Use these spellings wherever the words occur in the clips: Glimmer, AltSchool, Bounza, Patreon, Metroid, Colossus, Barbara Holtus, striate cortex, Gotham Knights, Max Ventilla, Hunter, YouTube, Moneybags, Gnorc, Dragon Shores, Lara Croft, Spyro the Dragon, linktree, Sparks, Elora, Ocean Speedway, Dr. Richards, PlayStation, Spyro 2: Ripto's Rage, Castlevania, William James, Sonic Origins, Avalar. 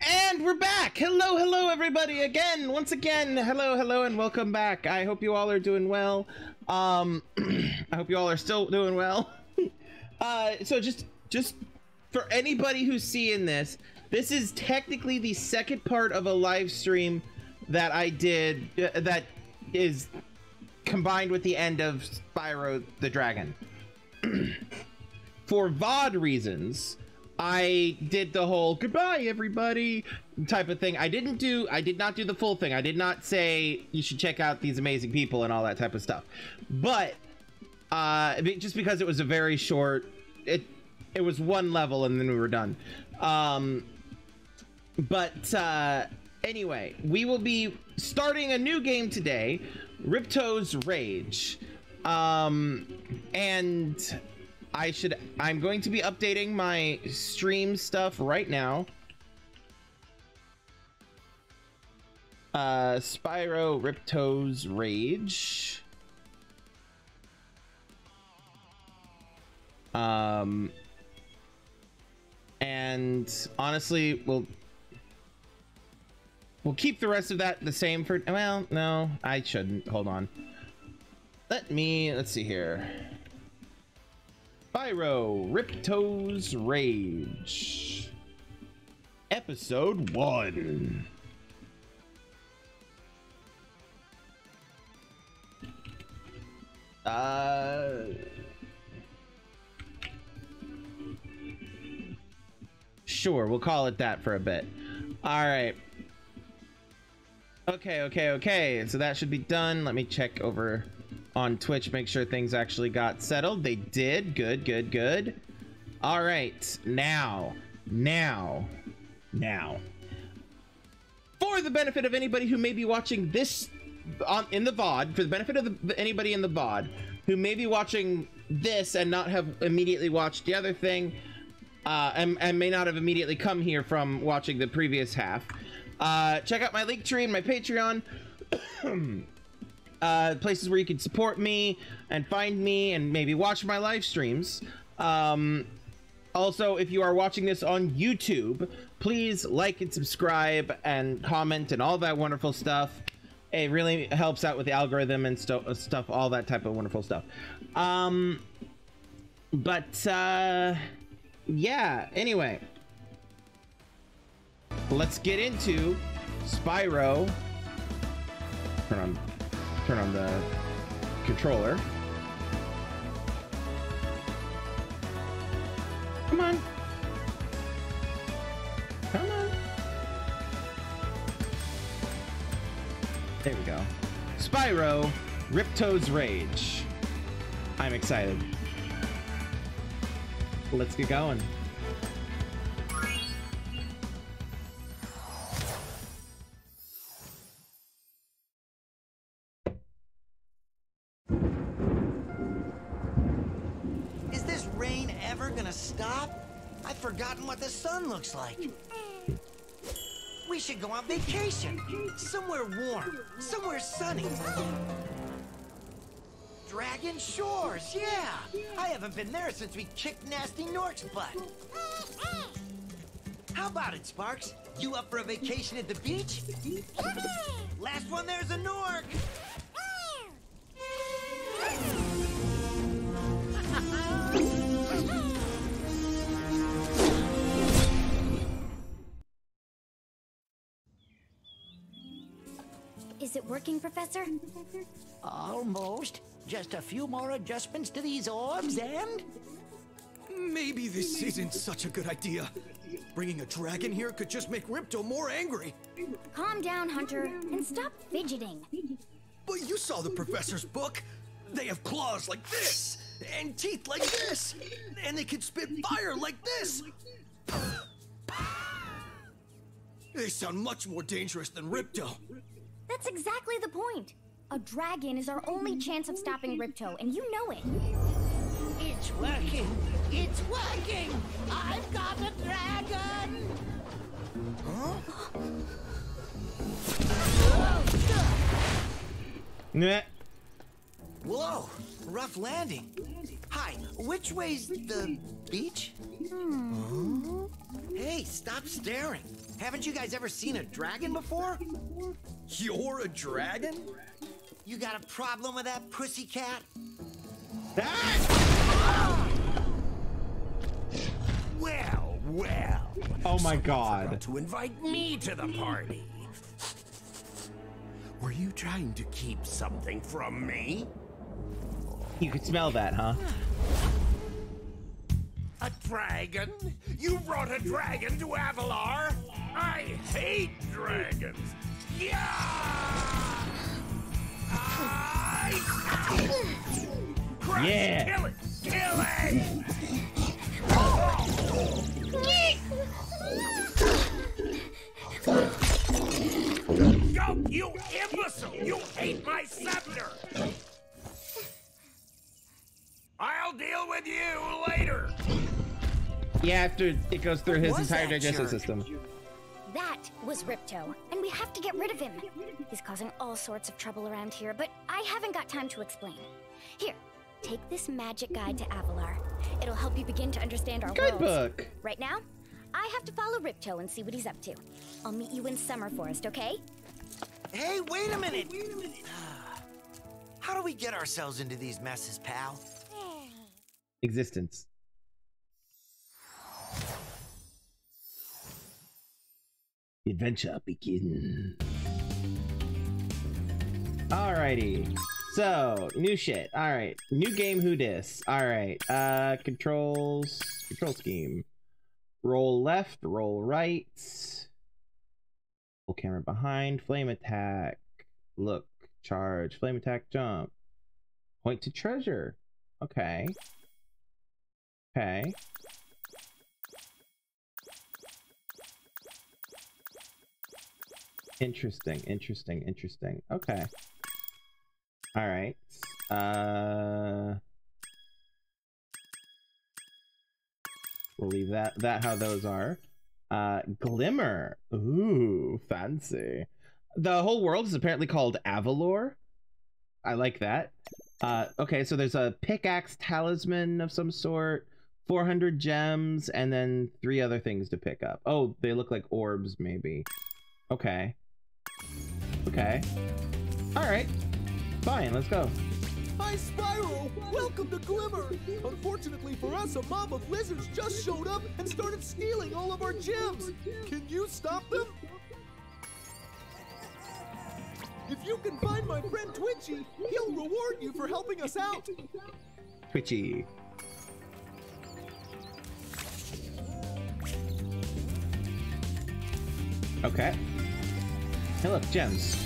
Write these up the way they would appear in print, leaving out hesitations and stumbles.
And we're back! Hello, hello everybody again! Once again, hello, hello, and welcome back. I hope you all are doing well. I hope you all are still doing well. So just for anybody who's seeing this, this is technically the second part of a live stream that I did that is combined with the end of Spyro the Dragon. For VOD reasons, I did the whole goodbye everybody type of thing. I did not do the full thing. I did not say you should check out these amazing people and all that type of stuff. But just because it was a very short, it was one level and then we were done. Anyway, we will be starting a new game today, Ripto's Rage. And I'm going to be updating my stream stuff right now. Spyro Ripto's Rage. And honestly, we'll keep the rest of that the same for, well, no, I shouldn't. Hold on. Let's see here. Spyro Ripto's Rage. Episode 1. Sure, we'll call it that for a bit. All right. Okay, so that should be done. Let me check over on Twitch, make sure things actually got settled. They did. Good. All right, now. For the benefit of anybody who may be watching this in the VOD, for the benefit of anybody in the VOD who may be watching this and not have immediately watched the other thing, and may not have immediately come here from watching the previous half, check out my Linktree and my Patreon, places where you can support me and find me and maybe watch my live streams. Also, if you are watching this on YouTube, please like and subscribe and comment and all that wonderful stuff. It really helps out with the algorithm and stuff, all that type of wonderful stuff. Yeah, anyway. Let's get into Spyro. Turn on the controller. Come on. There we go. Spyro, Ripto's Rage. I'm excited. Let's get going. Looks like we should go on vacation somewhere warm, somewhere sunny. Dragon Shores, yeah, I haven't been there since we kicked nasty Gnorc's butt. How about it, Sparks? You up for a vacation at the beach? Last one there's a Gnorc. Is it working, Professor? Almost. Just a few more adjustments to these orbs and... Maybe this isn't such a good idea. Bringing a dragon here could just make Ripto more angry. Calm down, Hunter, and stop fidgeting. But you saw the Professor's book. They have claws like this, and teeth like this, and they can spit fire like this. They sound much more dangerous than Ripto. That's exactly the point. A dragon is our only chance of stopping Ripto, and you know it. It's working. It's working. I've got a dragon. Huh? Whoa, rough landing. Hi, which way's the beach? Hmm. Hey, stop staring. Haven't you guys ever seen a dragon before? You're a dragon? You got a problem with that, pussycat? Ah! Well, well. Oh my God. To invite me to the party. Were you trying to keep something from me? You could smell that, huh? A dragon? You brought a dragon to Avalar? I hate dragons. Yeah! Christ, yeah! Kill it! Kill it! Yo, you imbecile! You ate my scepter! I'll deal with you later! Yeah, after it goes through his entire digestive system. That was Ripto, and we have to get rid of him. He's causing all sorts of trouble around here, but I haven't got time to explain. Here, take this magic guide to Avalar. It'll help you begin to understand our world. Good book. Right now, I have to follow Ripto and see what he's up to. I'll meet you in Summer Forest, okay? Hey, wait a minute! Wait a minute. How do we get ourselves into these messes, pal? Existence. The adventure begins. Alrighty. So, new shit. Alright. New game, who dis? Alright. Controls. Control scheme. Roll left, roll right. Pull camera behind. Flame attack. Look. Charge. Flame attack. Jump. Point to treasure. Okay. Okay. Interesting, interesting, interesting. Okay. All right. We'll leave that how those are. Glimmer. Ooh, fancy. The whole world is apparently called Avalar. I like that. Okay, so there's a pickaxe talisman of some sort, 400 gems, and then 3 other things to pick up. Oh, they look like orbs, maybe. Okay. Okay. Alright. Fine, let's go. Hi, Spyro! Welcome to Glimmer! Unfortunately for us, a mob of lizards just showed up and started stealing all of our gems! Can you stop them? If you can find my friend Twitchy, he'll reward you for helping us out! Twitchy. Okay. Hey, look, gems.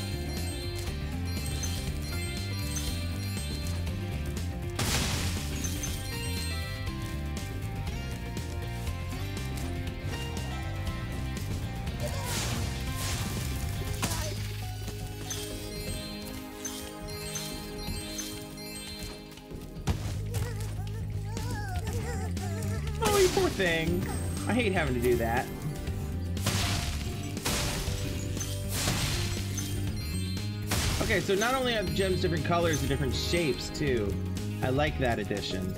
Oh, you poor thing. I hate having to do that. Okay, so not only are the gems different colors and different shapes, too. I like that addition.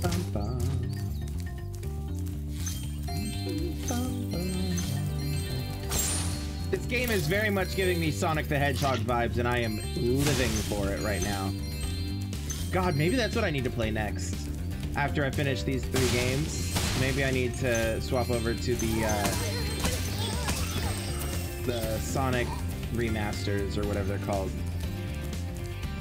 Bum, bum. Bum, bum. This game is very much giving me Sonic the Hedgehog vibes, and I am living for it right now. God, maybe that's what I need to play next. After I finish these 3 games. Maybe I need to swap over to the Sonic remasters or whatever they're called.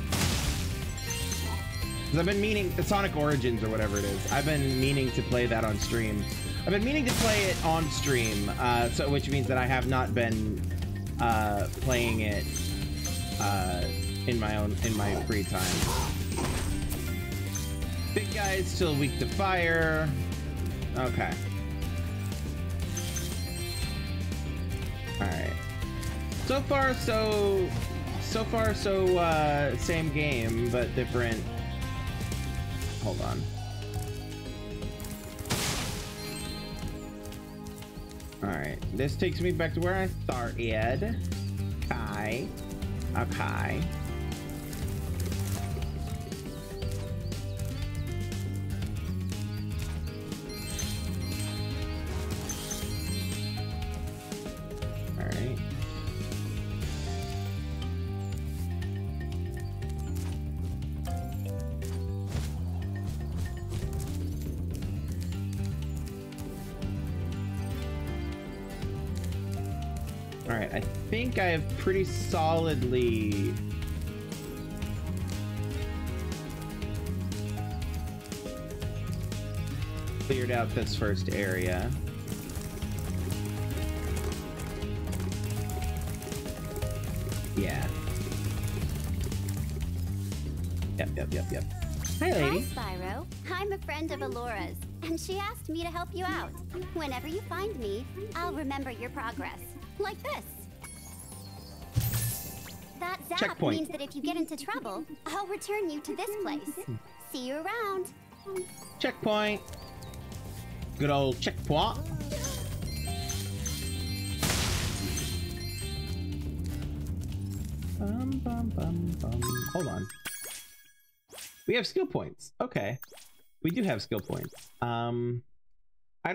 Cause I've been meaning the Sonic Origins or whatever it is. I've been meaning to play that on stream. I've been meaning to play it on stream, so which means that I have not been playing it in my free time. Big guys still weak to fire. Okay. All right. So far, same game, but different. Hold on. Alright, this takes me back to where I started. Okay. Okay. Alright. Alright, I think I have pretty solidly... cleared out this first area. Yeah. Yep. Hi, lady. Hi, Spyro. I'm a friend of Elora's, and she asked me to help you out. Whenever you find me, I'll remember your progress. Like this. That zap Checkpoint. Means that if you get into trouble, I'll return you to this place. See you around. Checkpoint. Good old checkpoint. Hold on. We have skill points. Okay. We do have skill points. Idle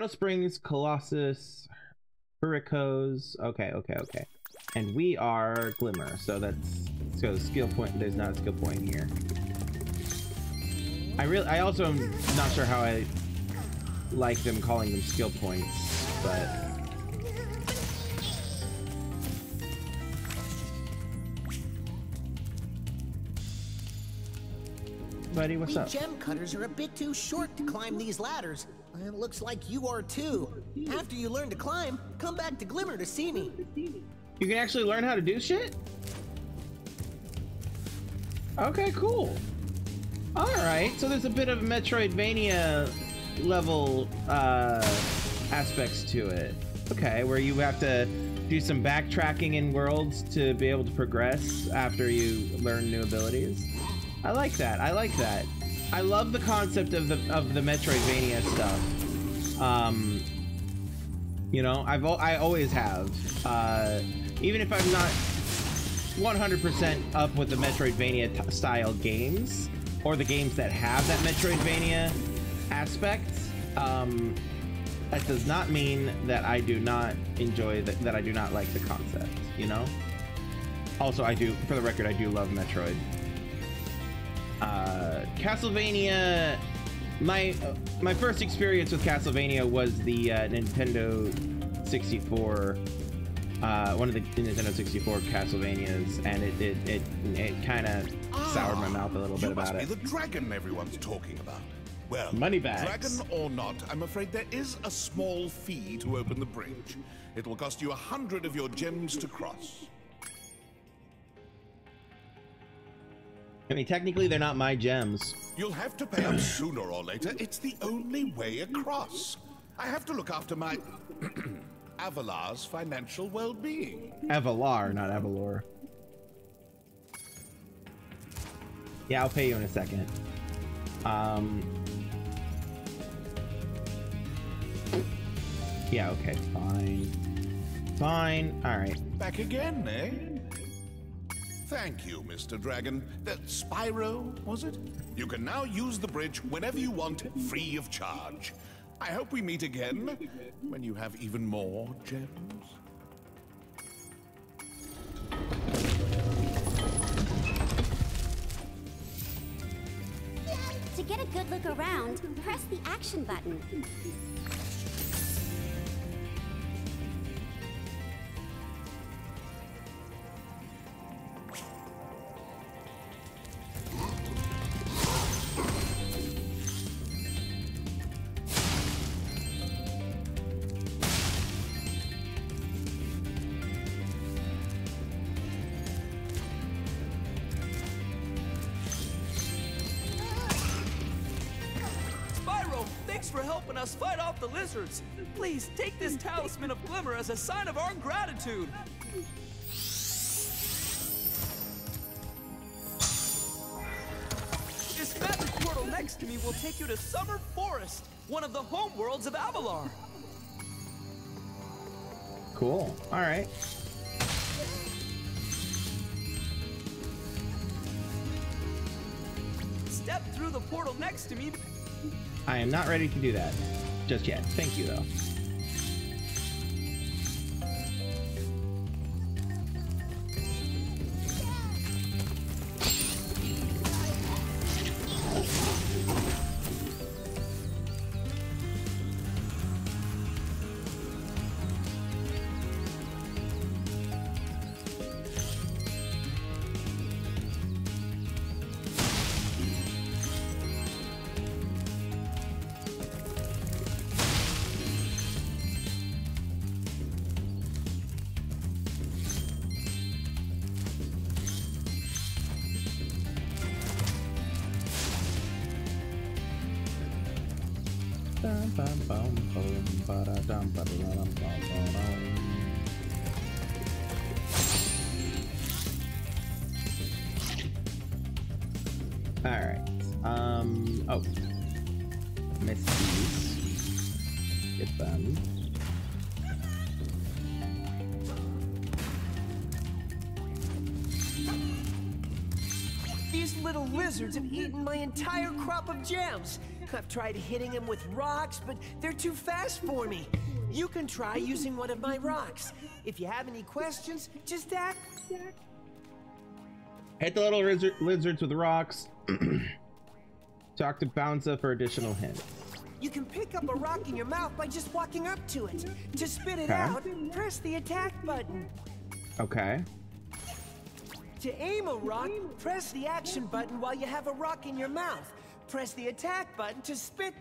Springs, Colossus, Burricos. Okay. And we are Glimmer, so that's so skill point. There's not a skill point here. I also am not sure how I like them calling them skill points, but buddy, what's up? Gem cutters are a bit too short to climb these ladders. It looks like you are too. After you learn to climb, come back to Glimmer to see me. You can actually learn how to do shit? Okay, cool. Alright, so there's a bit of Metroidvania level aspects to it. Okay, where you have to do some backtracking in worlds to be able to progress after you learn new abilities. I like that. I love the concept of the Metroidvania stuff. You know, I always have. Even if I'm not 100% up with the Metroidvania style games or the games that have that Metroidvania aspect, that does not mean that I do not enjoy that I do not like the concept. You know. Also, I do. For the record, I do love Metroid. Castlevania, my first experience with Castlevania was the Nintendo 64, one of the Nintendo 64 Castlevanias, and it kind of soured my mouth a little bit about it. You must be the dragon everyone's talking about. Well, Moneybags. Dragon or not, I'm afraid there is a small fee to open the bridge. It will cost you 100 of your gems to cross. I mean, technically, they're not my gems. You'll have to pay up sooner or later. It's the only way across. I have to look after my Avalar's financial well-being. Avalar, not Avalor. Yeah, I'll pay you in a second. Yeah, okay, fine. All right. Back again, eh? Thank you, Mr. Dragon. That Spyro, was it? You can now use the bridge whenever you want, free of charge. I hope we meet again when you have even more gems. To get a good look around, press the action button. Fight off the lizards. Please take this talisman of Glimmer as a sign of our gratitude. This magic portal next to me will take you to Summer Forest, one of the homeworlds of Avalar. Cool. All right. Step through the portal next to me. I am not ready to do that just yet. Thank you, though. Entire crop of gems. I've tried hitting them with rocks, but they're too fast for me. You can try using one of my rocks. If you have any questions, just ask. Hit the little lizards with rocks. Talk to Bounza for additional hints. You can pick up a rock in your mouth by just walking up to it. To spit it out, press the attack button. Okay. To aim a rock, press the action button while you have a rock in your mouth. Press the attack button to spit.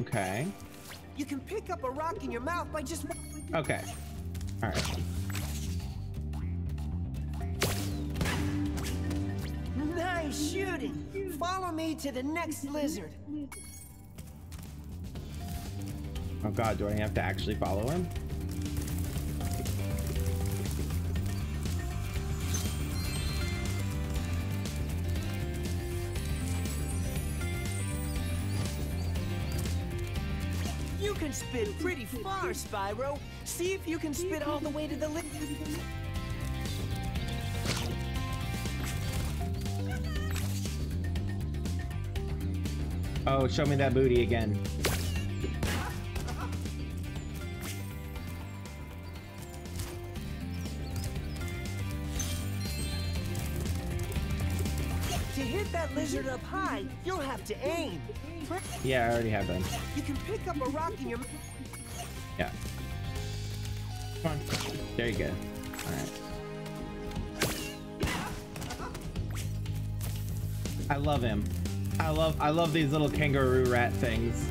Okay. You can pick up a rock in your mouth by just... Okay. All right. Nice shooting. Follow me to the next lizard. Oh God, do I have to actually follow him? You can spit pretty far, Spyro. See if you can spit all the way to the lip. Oh, show me that booty again. To hit that lizard up high, you'll have to aim. Yeah, I already have them. You can pick up a rock in your... Yeah. Come on. There you go. Alright. I love him. I love these little kangaroo rat things.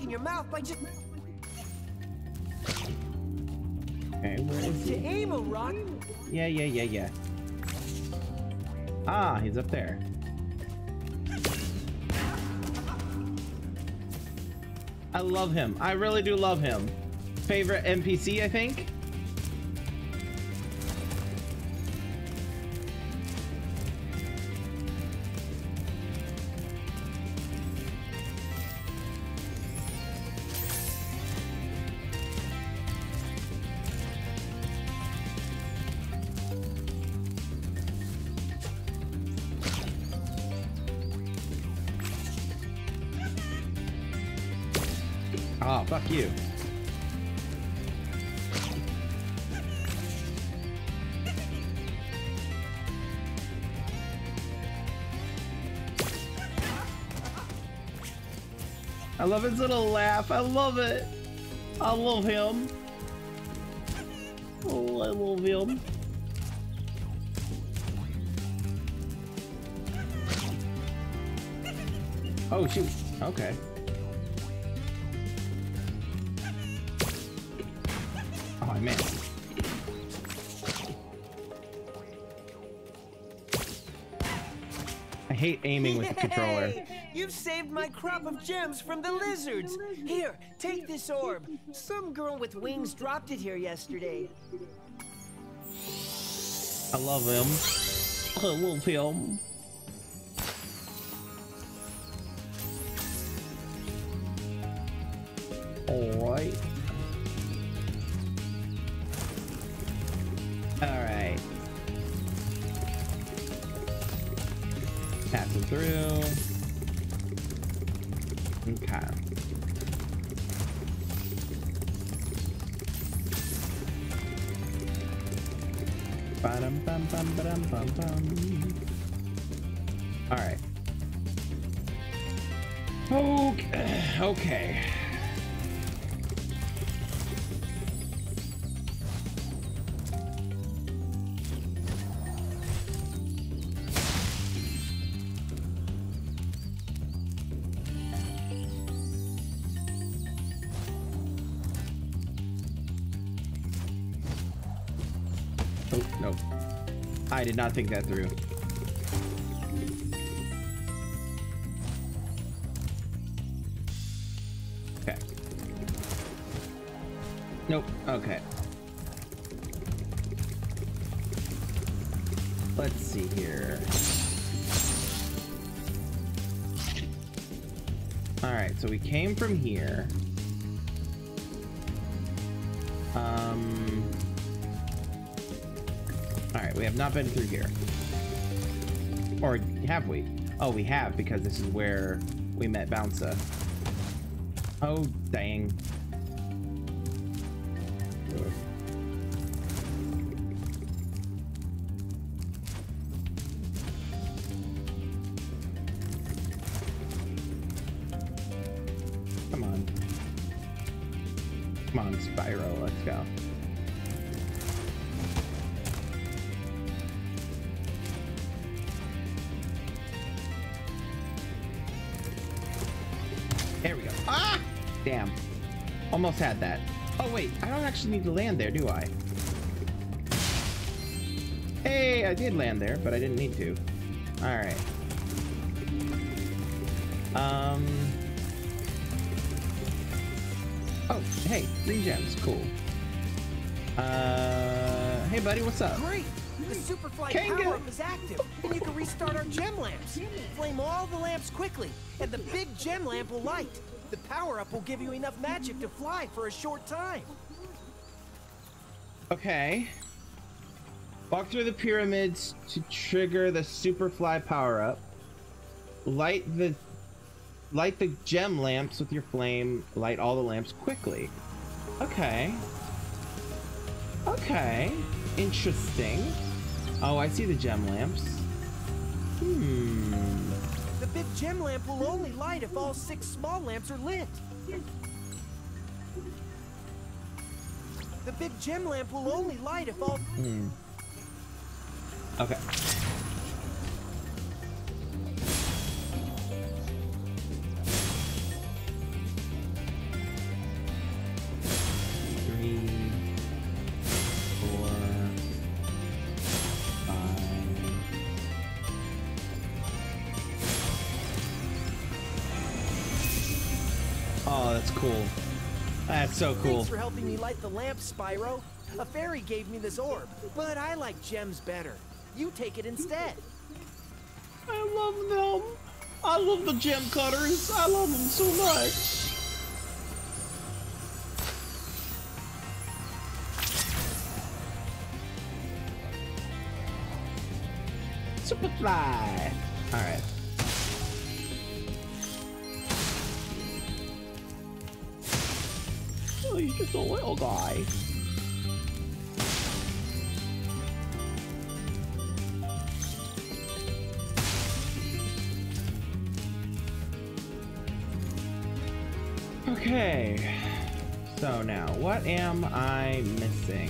In your mouth by just... Okay, where is he? To aim a rock. Yeah. Ah, he's up there. I love him. I really do love him. Favorite NPC, I think. You. I love his little laugh. I love it. I love him. Oh, I love him. Oh, shoot. Okay. I hate aiming with the controller. You've saved my crop of gems from the lizards. Here, take this orb. Some girl with wings dropped it here yesterday. I love him. I love him. Alright. Alright. Passing through. Okay. Bum bum bum bum bum bum. Alright. Okay. Okay. I did not think that through. Okay. Nope. Okay. Let's see here. All right, so we came from here. We have not been through here. Or have we? Oh, we have, because this is where we met Bounza. Oh, dang. Come on. Come on, Spyro, let's go. Damn. Almost had that. Oh, wait. I don't actually need to land there, do I? Hey, I did land there, but I didn't need to. Alright. Oh, hey. Green gems. Cool. Hey, buddy. What's up? Great. The Superfly power up is active, and you can restart our gem lamps. Flame all the lamps quickly, and the big gem lamp will light. The power-up will give you enough magic to fly for a short time. Okay. Walk through the pyramids to trigger the Superfly power-up. Light the gem lamps with your flame. Light all the lamps quickly. Okay. Okay. Interesting. Oh, I see the gem lamps. Hmm. The big gem lamp will only light if all 6 small lamps are lit. The big gem lamp will only light if all... Hmm. Okay. So cool. Thanks for helping me light the lamp, Spyro. A fairy gave me this orb, but I like gems better. You take it instead. I love them. I love the gem cutters. I love them so much. Superfly. All right. Oh, he's just a little guy. Okay. So now, what am I missing?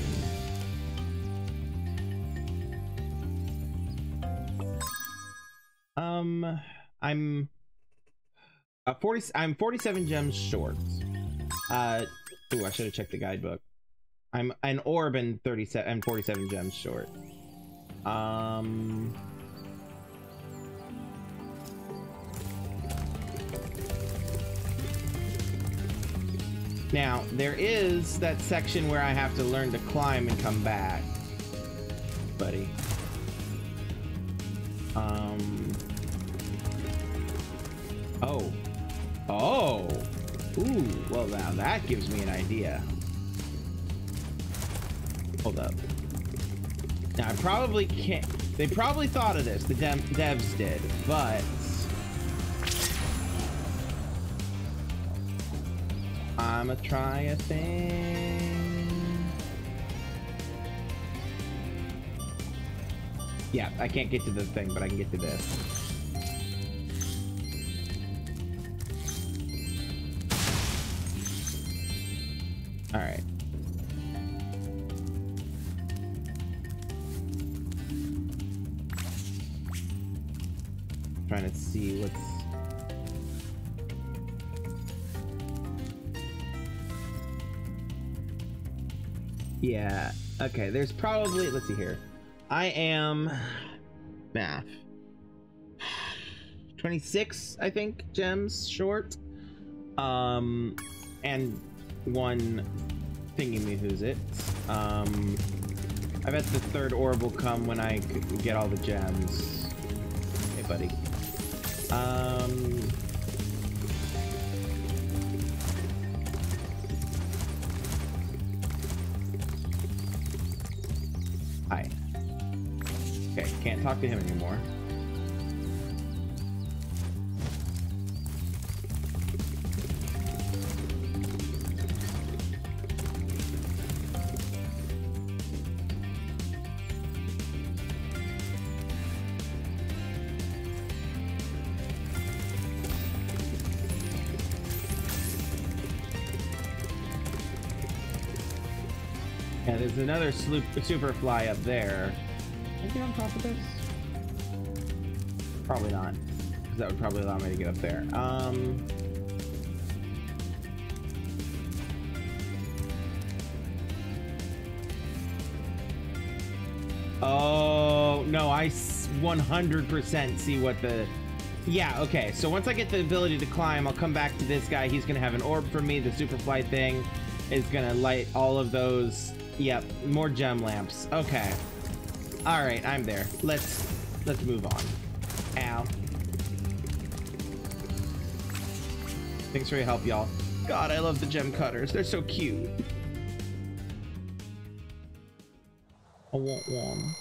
I'm 47 gems short. Ooh, I should have checked the guidebook. I'm an orb and 47 gems short. Now, there is that section where I have to learn to climb and come back, buddy. Oh. Oh! Ooh, well now that gives me an idea. Hold up. Now, I probably can't... They probably thought of this, the devs did, but... I'ma try a thing. Yeah, I can't get to the thing, but I can get to this. Alright. Trying to see what's... Yeah, okay, there's probably, let's see here. I am, math, 26, I think, gems short. And one thingy-me-who's-it. I bet the third orb will come when I get all the gems. Hey, buddy. Hi. Okay, can't talk to him anymore. Yeah, there's another super fly up there. Can I get on top of this? Probably not, because that would probably allow me to get up there. Oh no, I 100% see what the. Yeah, okay. So once I get the ability to climb, I'll come back to this guy. He's gonna have an orb for me. The super fly thing is gonna light all of those. Yep, more gem lamps. Okay. Alright, I'm there. Let's move on. Ow. Thanks for your help, y'all. God, I love the gem cutters. They're so cute. I want one.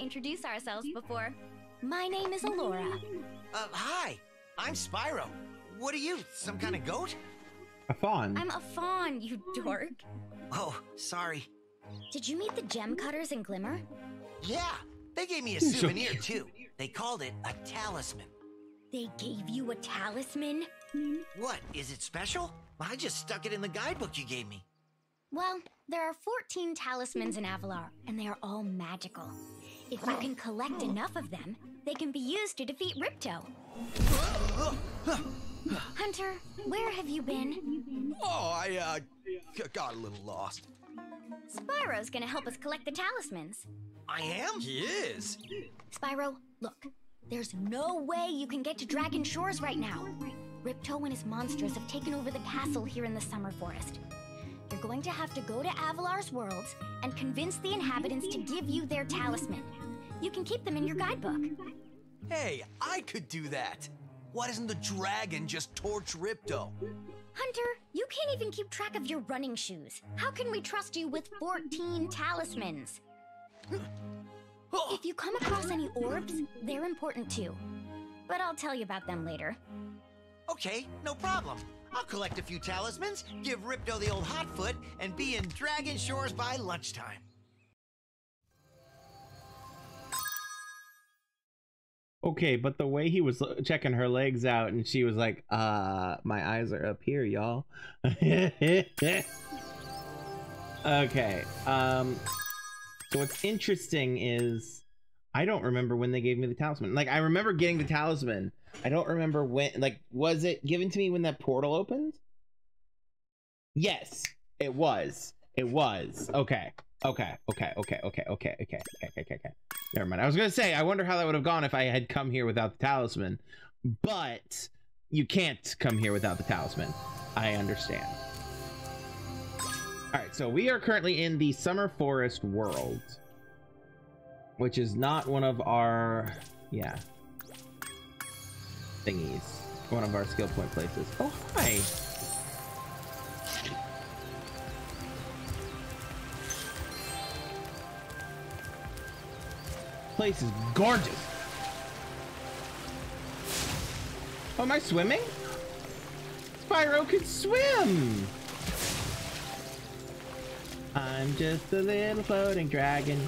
Introduce ourselves before. My name is Elora. Hi, I'm Spyro. What are you, some kind of goat? A fawn. I'm a fawn, you dork. Oh, sorry. Did you meet the gem cutters in Glimmer? Yeah, they gave me a souvenir too. They called it a talisman. They gave you a talisman? What, is it special? I just stuck it in the guidebook you gave me. Well, there are 14 talismans in Avalar, and they are all magical. If you can collect enough of them, they can be used to defeat Ripto. Hunter, where have you been? Oh, I got a little lost. Spyro's gonna help us collect the talismans. I am? He is. Spyro, look. There's no way you can get to Dragon Shores right now. Ripto and his monsters have taken over the castle here in the Summer Forest. You're going to have to go to Avalar's worlds and convince the inhabitants to give you their talisman. You can keep them in your guidebook. Hey, I could do that. Why doesn't the dragon just torch Ripto? Hunter, you can't even keep track of your running shoes. How can we trust you with 14 talismans? If you come across any orbs, they're important too. But I'll tell you about them later. Okay, no problem. I'll collect a few talismans, give Ripto the old hot foot, and be in Dragon Shores by lunchtime. Okay, but the way he was checking her legs out and she was like, my eyes are up here, y'all. Okay, So what's interesting is I don't remember when they gave me the talisman. Like, I remember getting the talisman. I don't remember when. Like, was it given to me when that portal opened? Yes, it was. It was. Okay. Okay. Okay. Okay. Okay. Okay. Okay. Okay. Okay. Okay. Never mind. I was gonna say, I wonder how that would have gone if I had come here without the talisman, but you can't come here without the talisman. I understand. All right. So we are currently in the Summer Forest world, which is not one of our, yeah, thingies. One of our skill point places. Oh, hi. Place is gorgeous. Oh, am I swimming? Spyro can swim. I'm just a little floating dragon.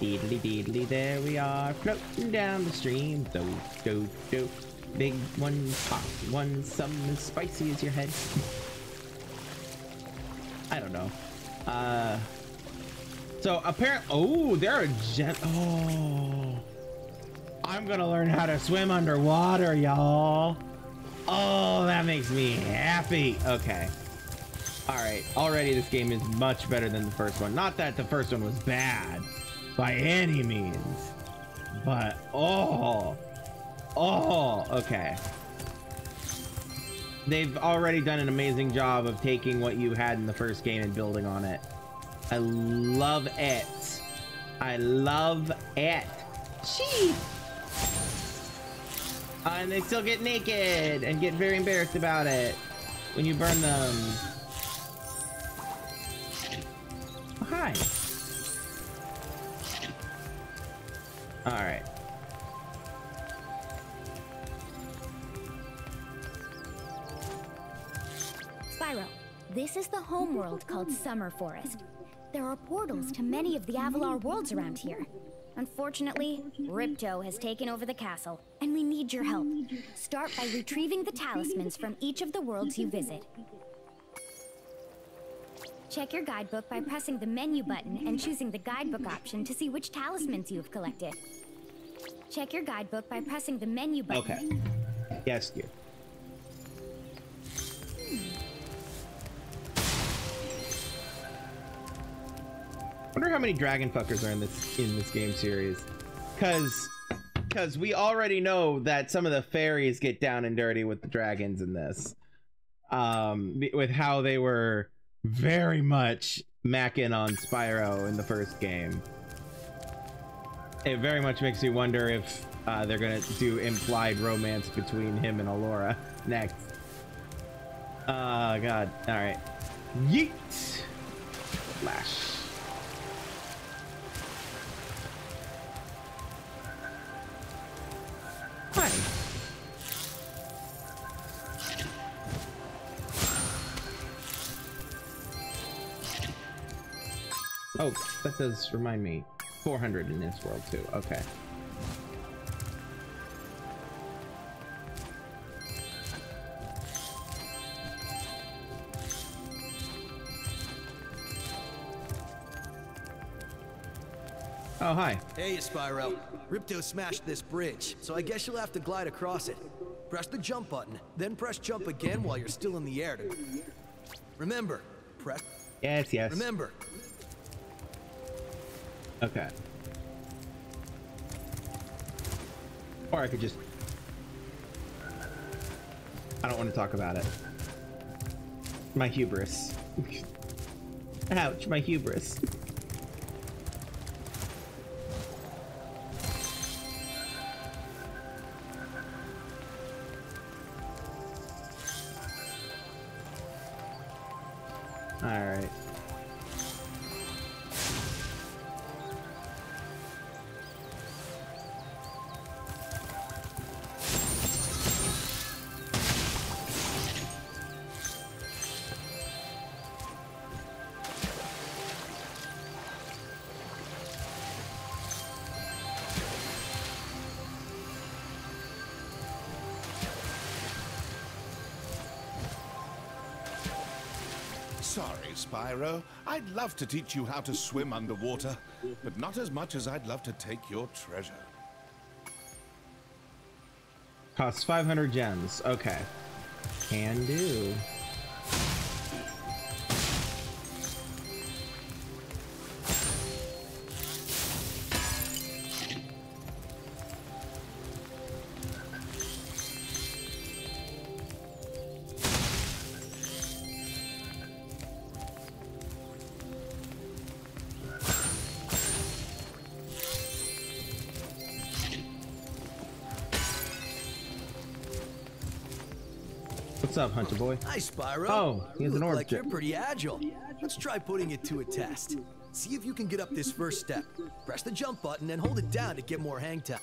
Deedly deedly, there we are, floating down the stream. Do do do. Big one, hot one, some as spicy as your head. I don't know. So apparently, oh, there are gems. Oh, I'm gonna learn how to swim underwater, y'all. Oh, that makes me happy. Okay. All right. Already, this game is much better than the first one. Not that the first one was bad by any means, but oh, okay. They've already done an amazing job of taking what you had in the first game and building on it. I love it. I love it. Sheesh. And they still get naked and get very embarrassed about it when you burn them. Oh, hi. All right. Spyro, this is the homeworld called Summer Forest. There are portals to many of the Avalar worlds around here. Unfortunately, Ripto has taken over the castle, and we need your help. Start by retrieving the talismans from each of the worlds you visit. Check your guidebook by pressing the menu button and choosing the guidebook option to see which talismans you've collected. Check your guidebook by pressing the menu button. Okay. Yes, you. I wonder how many dragon fuckers are in this game series, cause we already know that some of the fairies get down and dirty with the dragons in this, with how they were very much macking on Spyro in the first game. It very much makes me wonder if they're gonna do implied romance between him and Elora next. God, all right, yeet, flash. Hi. Oh, that does remind me. 400 in this world too. Okay. Oh, hi. Hey, Spyro. Ripto smashed this bridge, so I guess you'll have to glide across it. Press the jump button, then press jump again while you're still in the air. Remember, press... Yes, yes. Remember. Okay. Or I could just... I don't want to talk about it. My hubris. Ouch, my hubris. All right. Sorry, Spyro. I'd love to teach you how to swim underwater, but not as much as I'd love to take your treasure. Costs 500 gems. Okay. Can do. What's up, Hunter boy? Hi, Spyro. Oh, he has an orb. Like you're pretty agile. Let's try putting it to a test. See if you can get up this first step. Press the jump button and hold it down to get more hang time.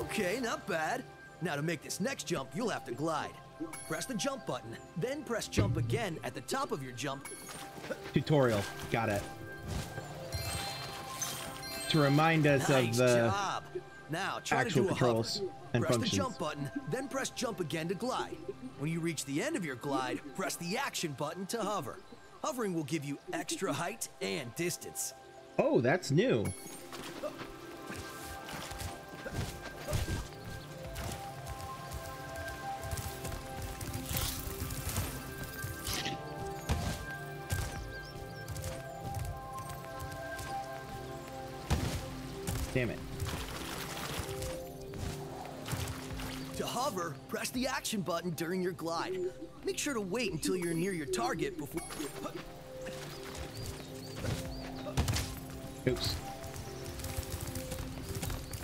Okay, not bad. Now to make this next jump, you'll have to glide. Press the jump button, then press jump again at the top of your jump. Tutorial. Got it. To remind us of the... job. Now, try actual to do controls a hover. And press functions. The jump button, then press jump again to glide. When you reach the end of your glide, press the action button to hover. Hovering will give you extra height and distance. Oh, that's new. Damn it. Press the action button during your glide. Make sure to wait until you're near your target before... Oops.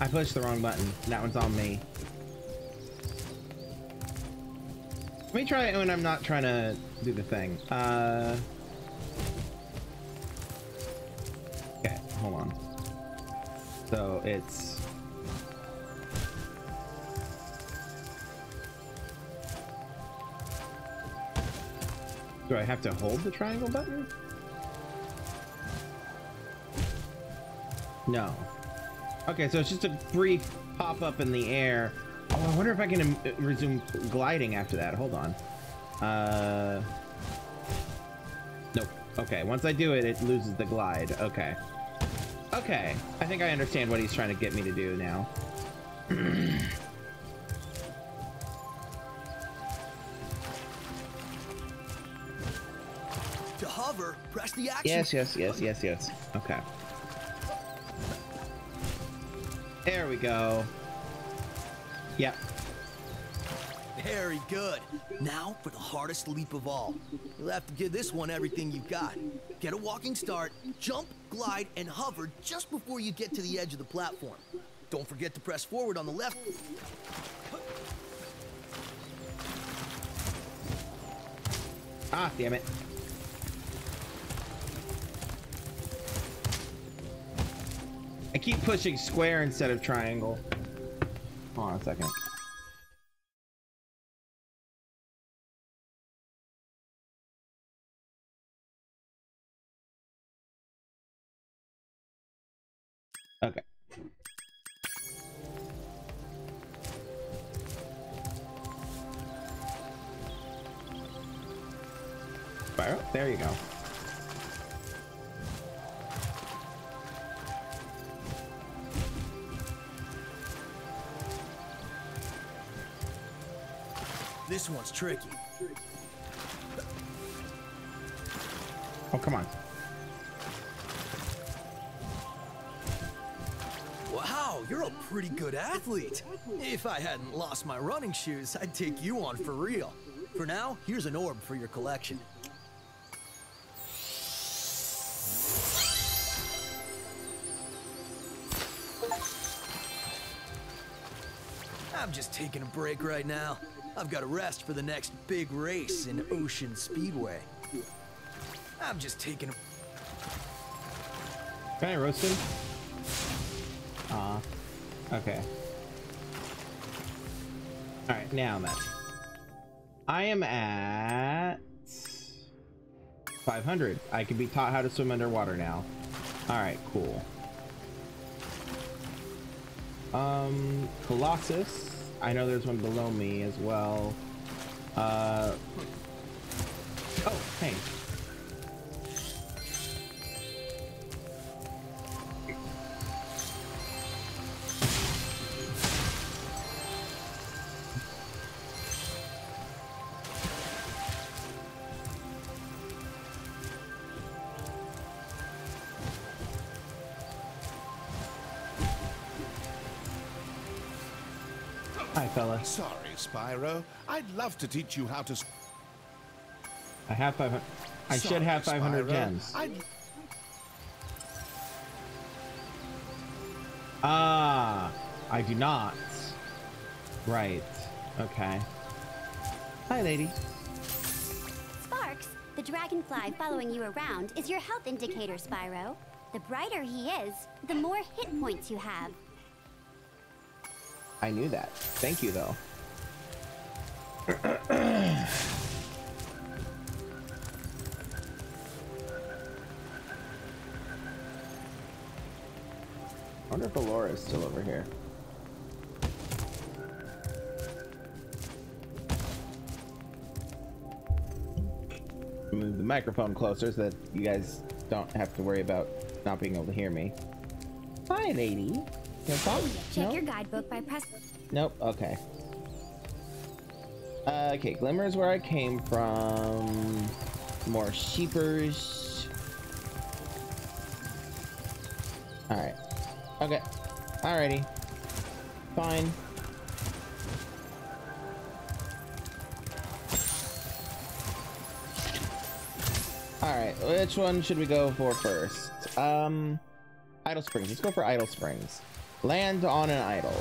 I pushed the wrong button. That one's on me. Let me try it when I'm not trying to do the thing. Okay, hold on. So it's... Do I have to hold the triangle button? No. Okay, so it's just a brief pop-up in the air. Oh, I wonder if I can resume gliding after that. Hold on. Nope. Okay, once I do it, it loses the glide. Okay. Okay. I think I understand what he's trying to get me to do now. Press the action. Yes. Okay. There we go. Yep. Very good. Now for the hardest leap of all. You'll have to give this one everything you've got. Get a walking start, jump, glide, and hover just before you get to the edge of the platform. Don't forget to press forward on the left. Ah, damn it. I keep pushing square instead of triangle. Hold on a second. Okay. Spyro, there you go. This one's tricky. Oh, come on. Wow, you're a pretty good athlete. If I hadn't lost my running shoes, I'd take you on for real. For now, here's an orb for your collection. I'm just taking a break right now. I've got to rest for the next big race in Ocean Speedway. I'm just taking a... Can I roast him? Aw. Okay. Alright, now I'm at... I am at... 500. I can be taught how to swim underwater now. Alright, cool. Colossus. I know there's one below me as well. Oh, Hey. Hi, fella. Sorry, Spyro. I'd love to teach you how to. I have 500. I should have 500 gems. Ah, I do not. Right. Okay. Hi, lady. Sparks, the dragonfly following you around, is your health indicator, Spyro. The brighter he is, the more hit points you have. I knew that. Thank you, though. I wonder if Elora is still over here. Move the microphone closer so that you guys don't have to worry about not being able to hear me. Hi, lady. No problem. Check your guidebook by pressing. Nope. Okay. Okay. Glimmer is where I came from. More sheepers. All right. Okay. Alrighty. Fine. All right. Which one should we go for first? Idle Springs. Let's go for Idle Springs. Land on an idol.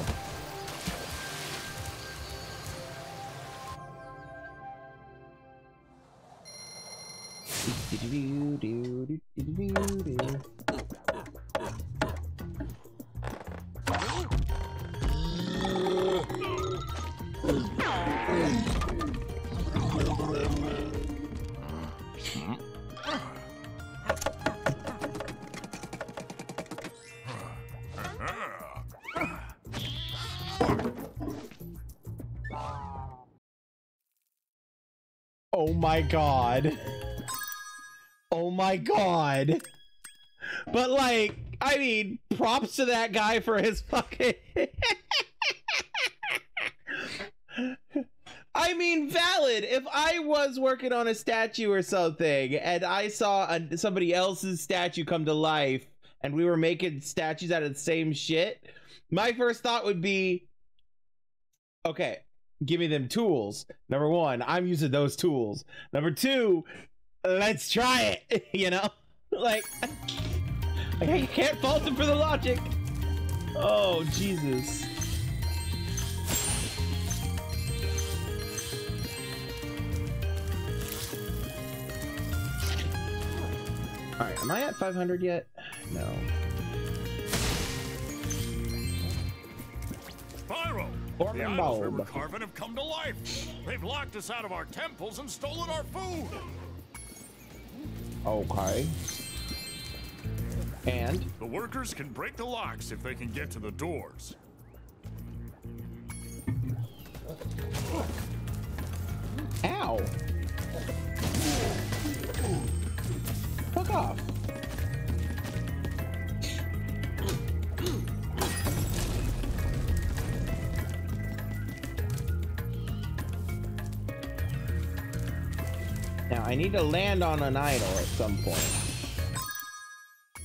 Oh my god. Oh my god. But like, I mean, props to that guy for his fucking I mean, valid. If I was working on a statue or something and I saw somebody else's statue come to life and we were making statues out of the same shit, my first thought would be, okay, give me them tools. Number one, I'm using those tools. Number two, let's try it. You know, like I can't fault him for the logic. Oh Jesus! All right, am I at 500 yet? No. Spyro. The idols we were carving have come to life. They've locked us out of our temples and stolen our food. Okay. And? The workers can break the locks if they can get to the doors. Ow. Fuck off. Now, I need to land on an idol at some point.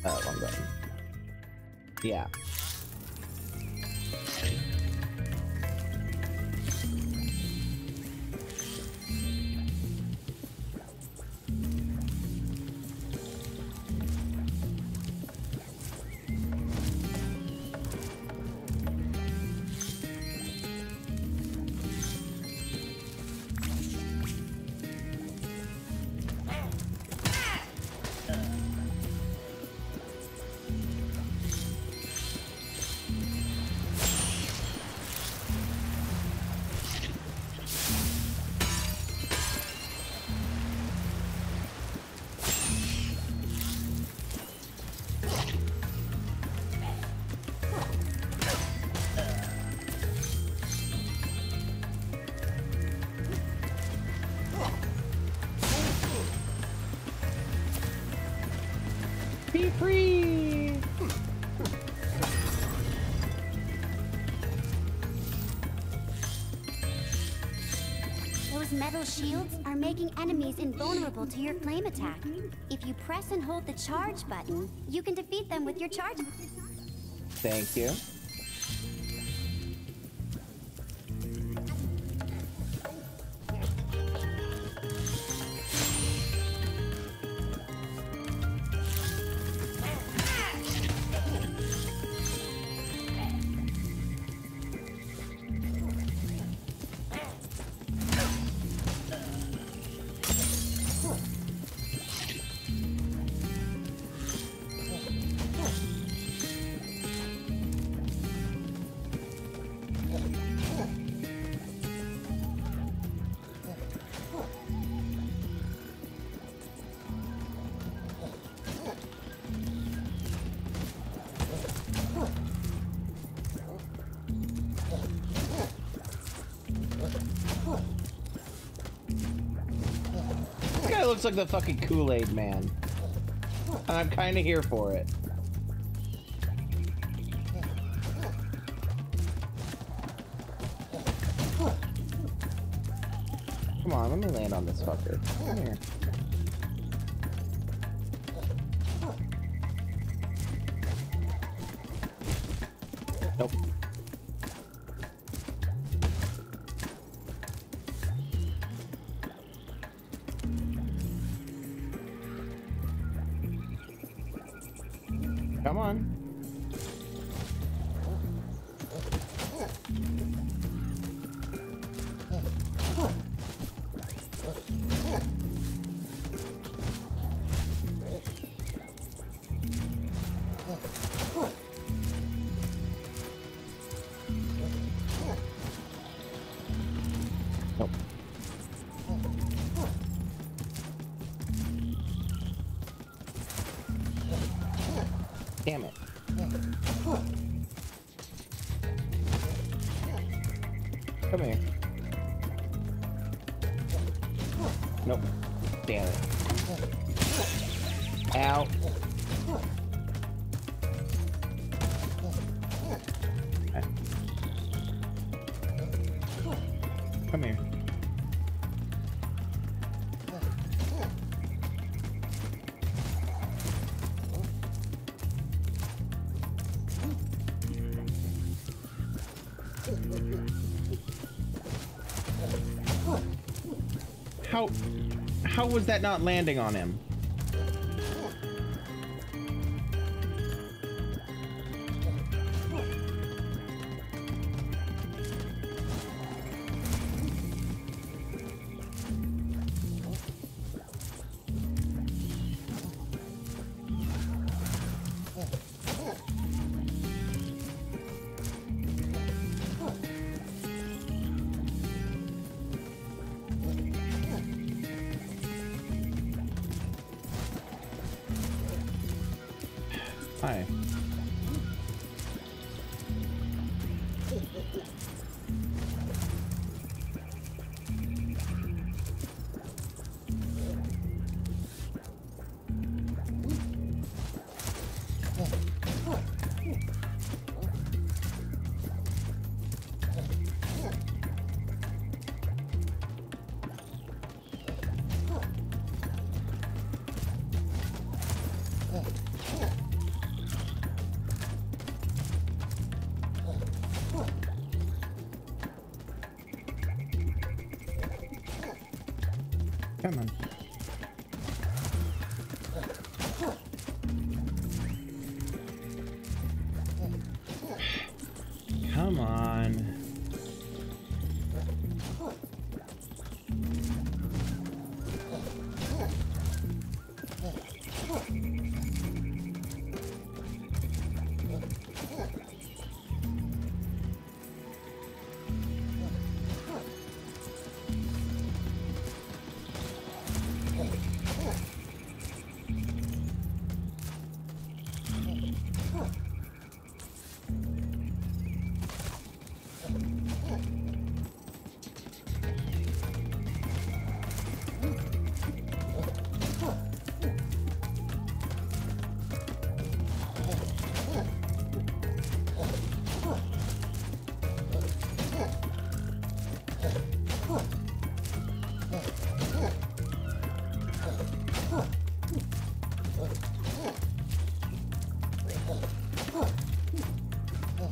Wrong button. Yeah. Linktree! Those metal shields are making enemies invulnerable to your flame attack. If you press and hold the charge button, you can defeat them with your charge. Thank you. Looks like the fucking Kool-Aid man, and I'm kind of here for it. Come on, let me land on this fucker. Come here. Nope. Come on. Damn it. Come here. Nope. Damn it. Ow. Come here. How was that not landing on him? Hi. Come on. Come on.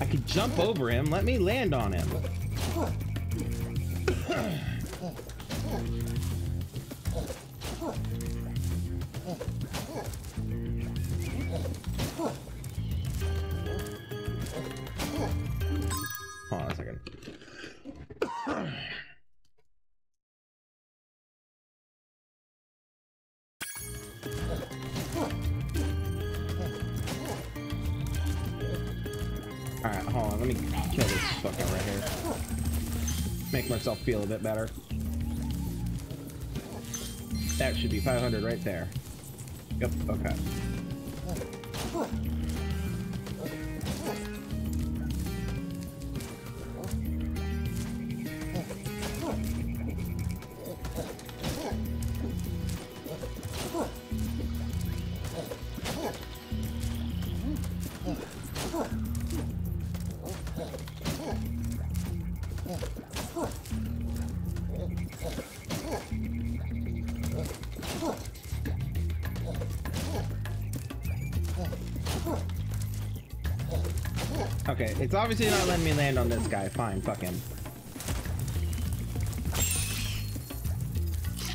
I could jump over him. Let me land on him. Hold on a second. Alright, hold on, let me kill this fucker right here. Make myself feel a bit better. That should be 500 right there. Yep, okay. Okay, it's obviously not letting me land on this guy. Fine, fuck him.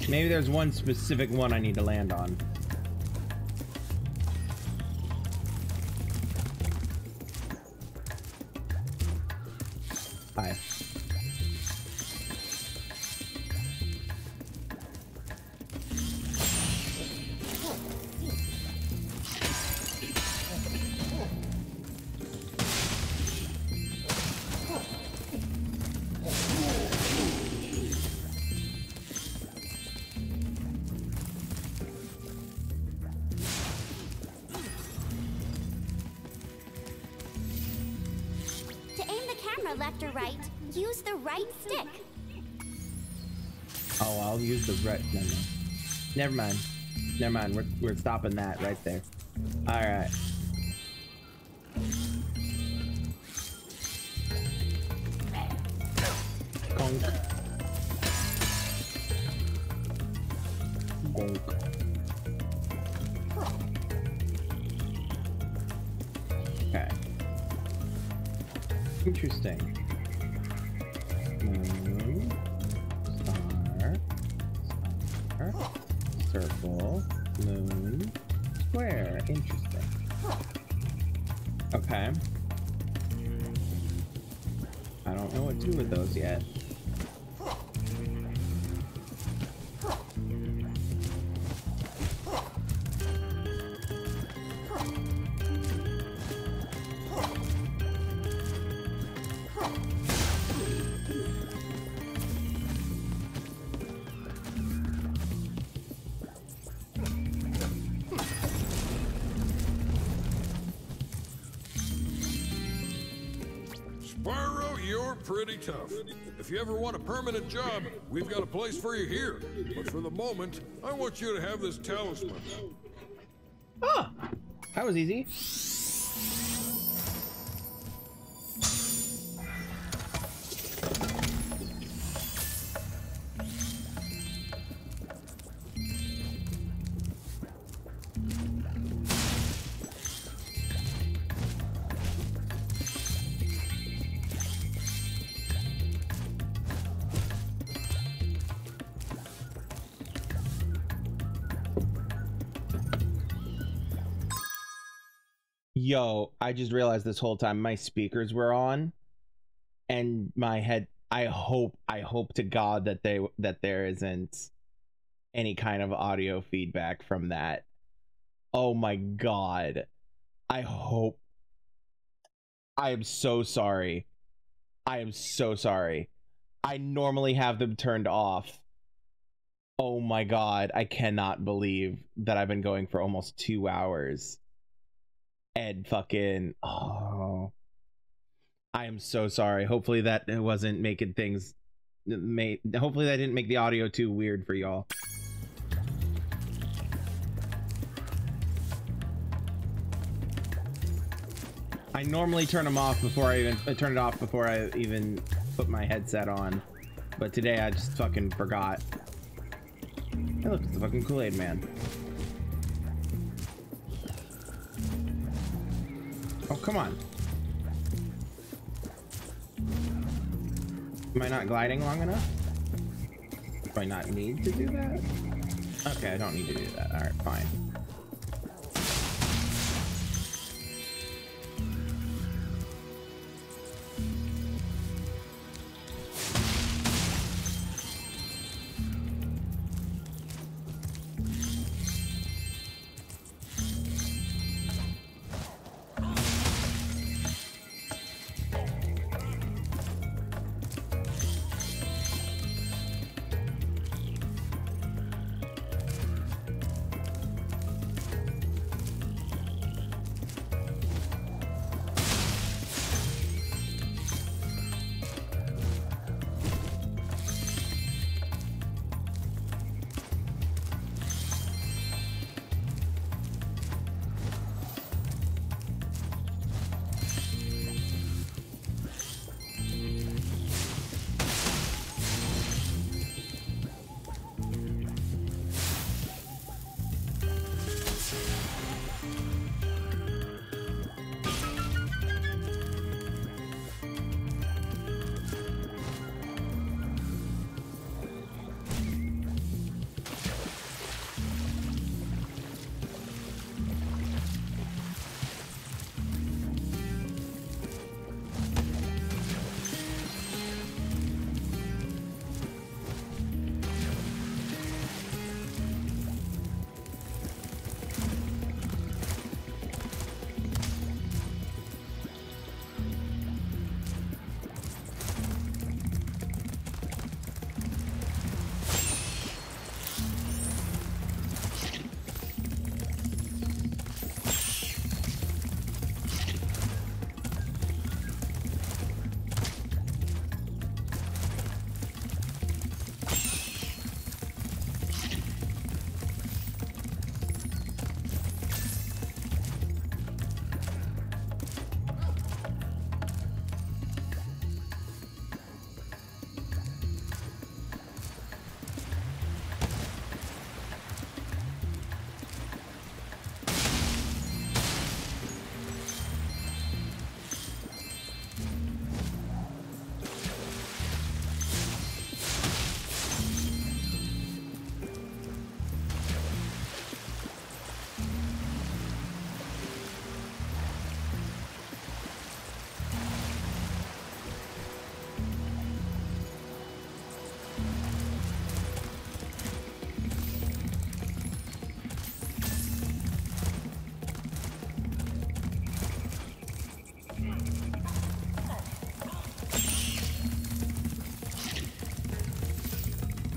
Maybe there's one specific one I need to land on. Hi. Left or right, use the right stick. Oh, I'll use the right. No, no. Never mind. Never mind. We're stopping that right there. All right. Conk. Interesting. Moon, star, circle, moon, square. Interesting. Okay. I don't know what to do with those yet. Pretty tough. If you ever want a permanent job, we've got a place for you here. But for the moment, I want you to have this talisman. Ah, that was easy. Yo, I just realized this whole time my speakers were on and my head. I hope to God that there isn't any kind of audio feedback from that. Oh my God. I hope. I am so sorry. I am so sorry. I normally have them turned off. Oh my God. I cannot believe that I've been going for almost 2 hours. Ed fucking, oh, I am so sorry. Hopefully that wasn't making things, hopefully that didn't make the audio too weird for y'all. I normally turn them off before I turn it off before I even put my headset on, but today I just fucking forgot. Hey, look, it's the fucking Kool-Aid Man. Oh, come on. Am I not gliding long enough? Do I not need to do that? Okay, I don't need to do that. All right, fine.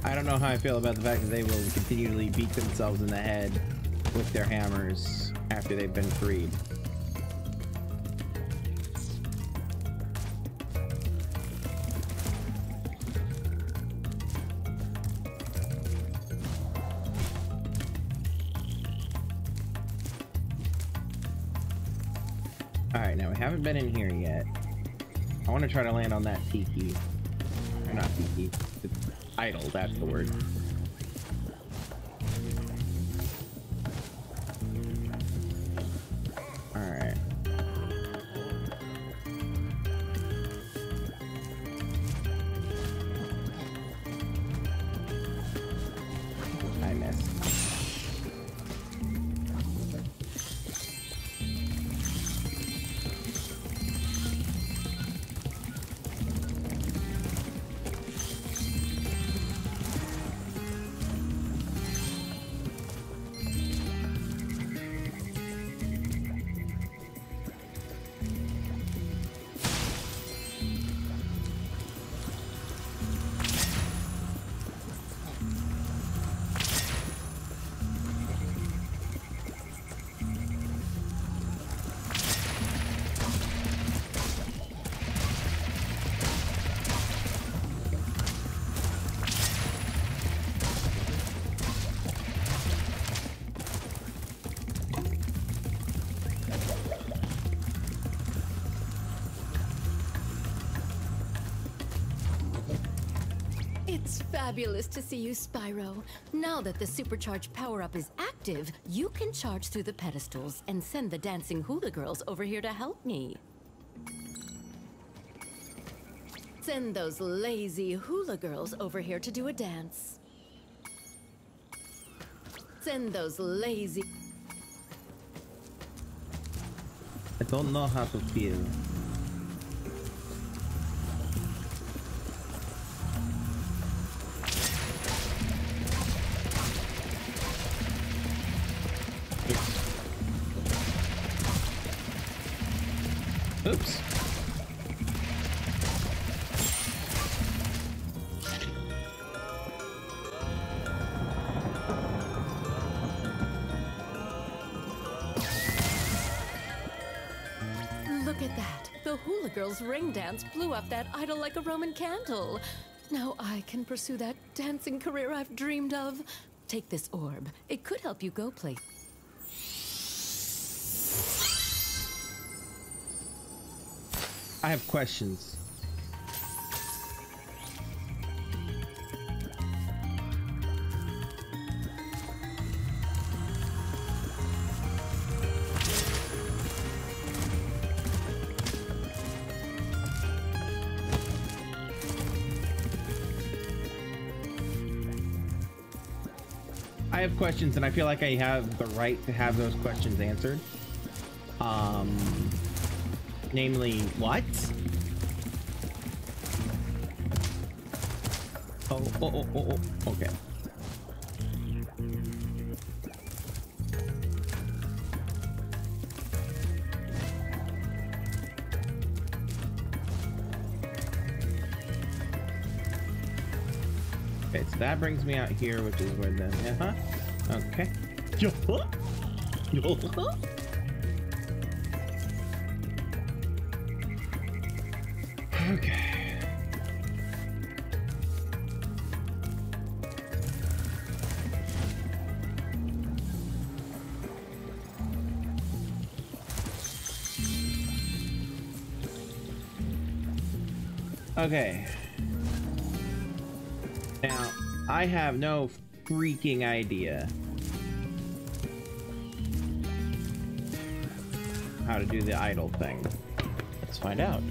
I don't know how I feel about the fact that they will continually beat themselves in the head with their hammers after they've been freed. Alright, now we haven't been in here yet. I want to try to land on that tiki. Or not tiki. Idle, that's the word. Alright. I missed. Fabulous to see you, Spyro. Now that the supercharged power-up is active, you can charge through the pedestals and send the dancing hula girls over here to help me. Send those lazy hula girls over here to do a dance. Send those lazy... I don't know how to feel. Oops. Look at that. The hula girl's ring dance blew up that idol like a Roman candle. Now I can pursue that dancing career I've dreamed of. Take this orb. It could help you go play. I have questions. I have questions, and I feel like I have the right to have those questions answered. Namely, what? Oh, okay. Okay, so that brings me out here, which is where the, okay. Okay. Okay. Now, I have no freaking idea how to do the idle thing. Let's find out.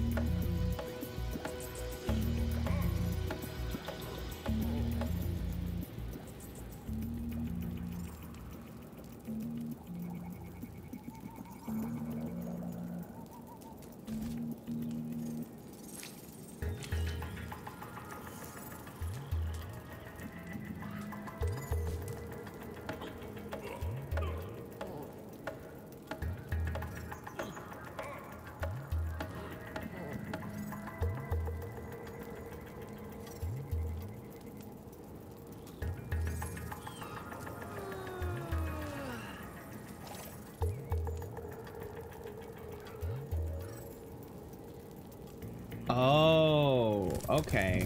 Okay,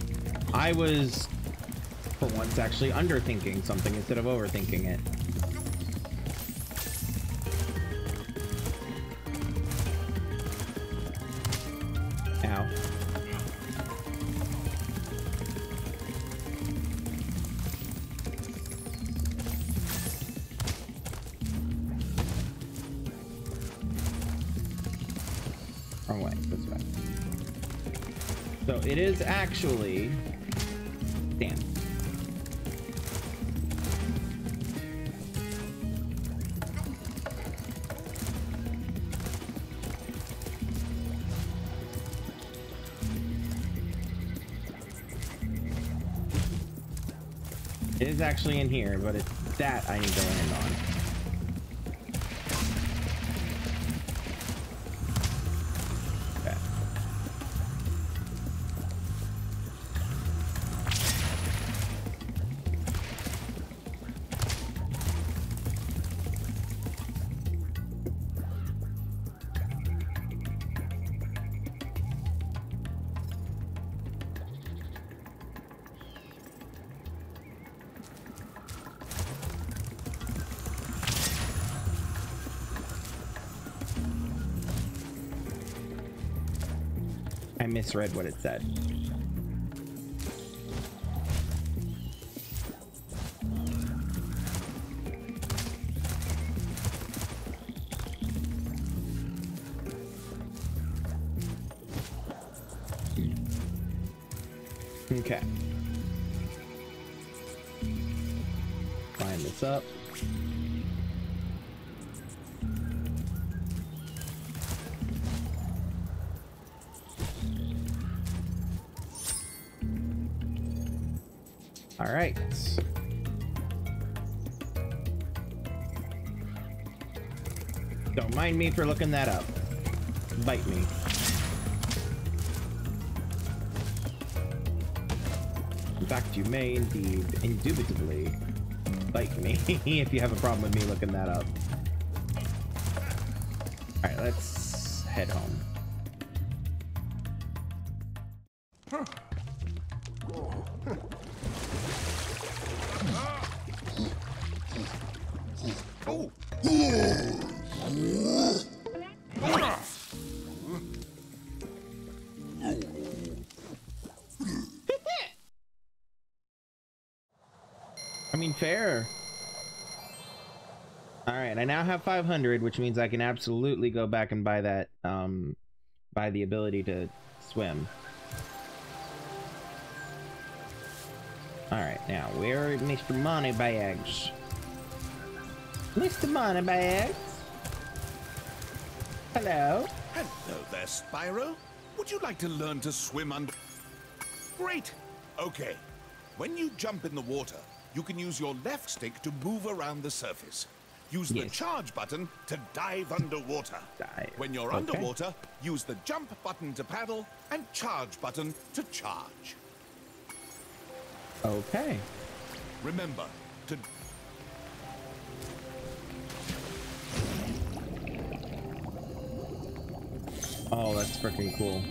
I was for once actually underthinking something instead of overthinking it. It is actually... Damn. It is actually in here, but it's that I need to land on. Misread what it said. Okay. Climb this up. All right. Don't mind me for looking that up. Bite me. In fact, you may indeed, indubitably, bite me if you have a problem with me looking that up. All right, let's head home. Fair. All right, I now have 500, which means I can absolutely go back and buy that, buy the ability to swim. All right, now where is Mr. Moneybags? Mr. Moneybags? Hello? Hello there, Spyro. Would you like to learn to swim under... Great. Okay. When you jump in the water, you can use your left stick to move around the surface. Use the charge button to dive underwater. Dive. When you're underwater, use the jump button to paddle and charge button to charge. Okay. Remember to... Oh, that's freaking cool.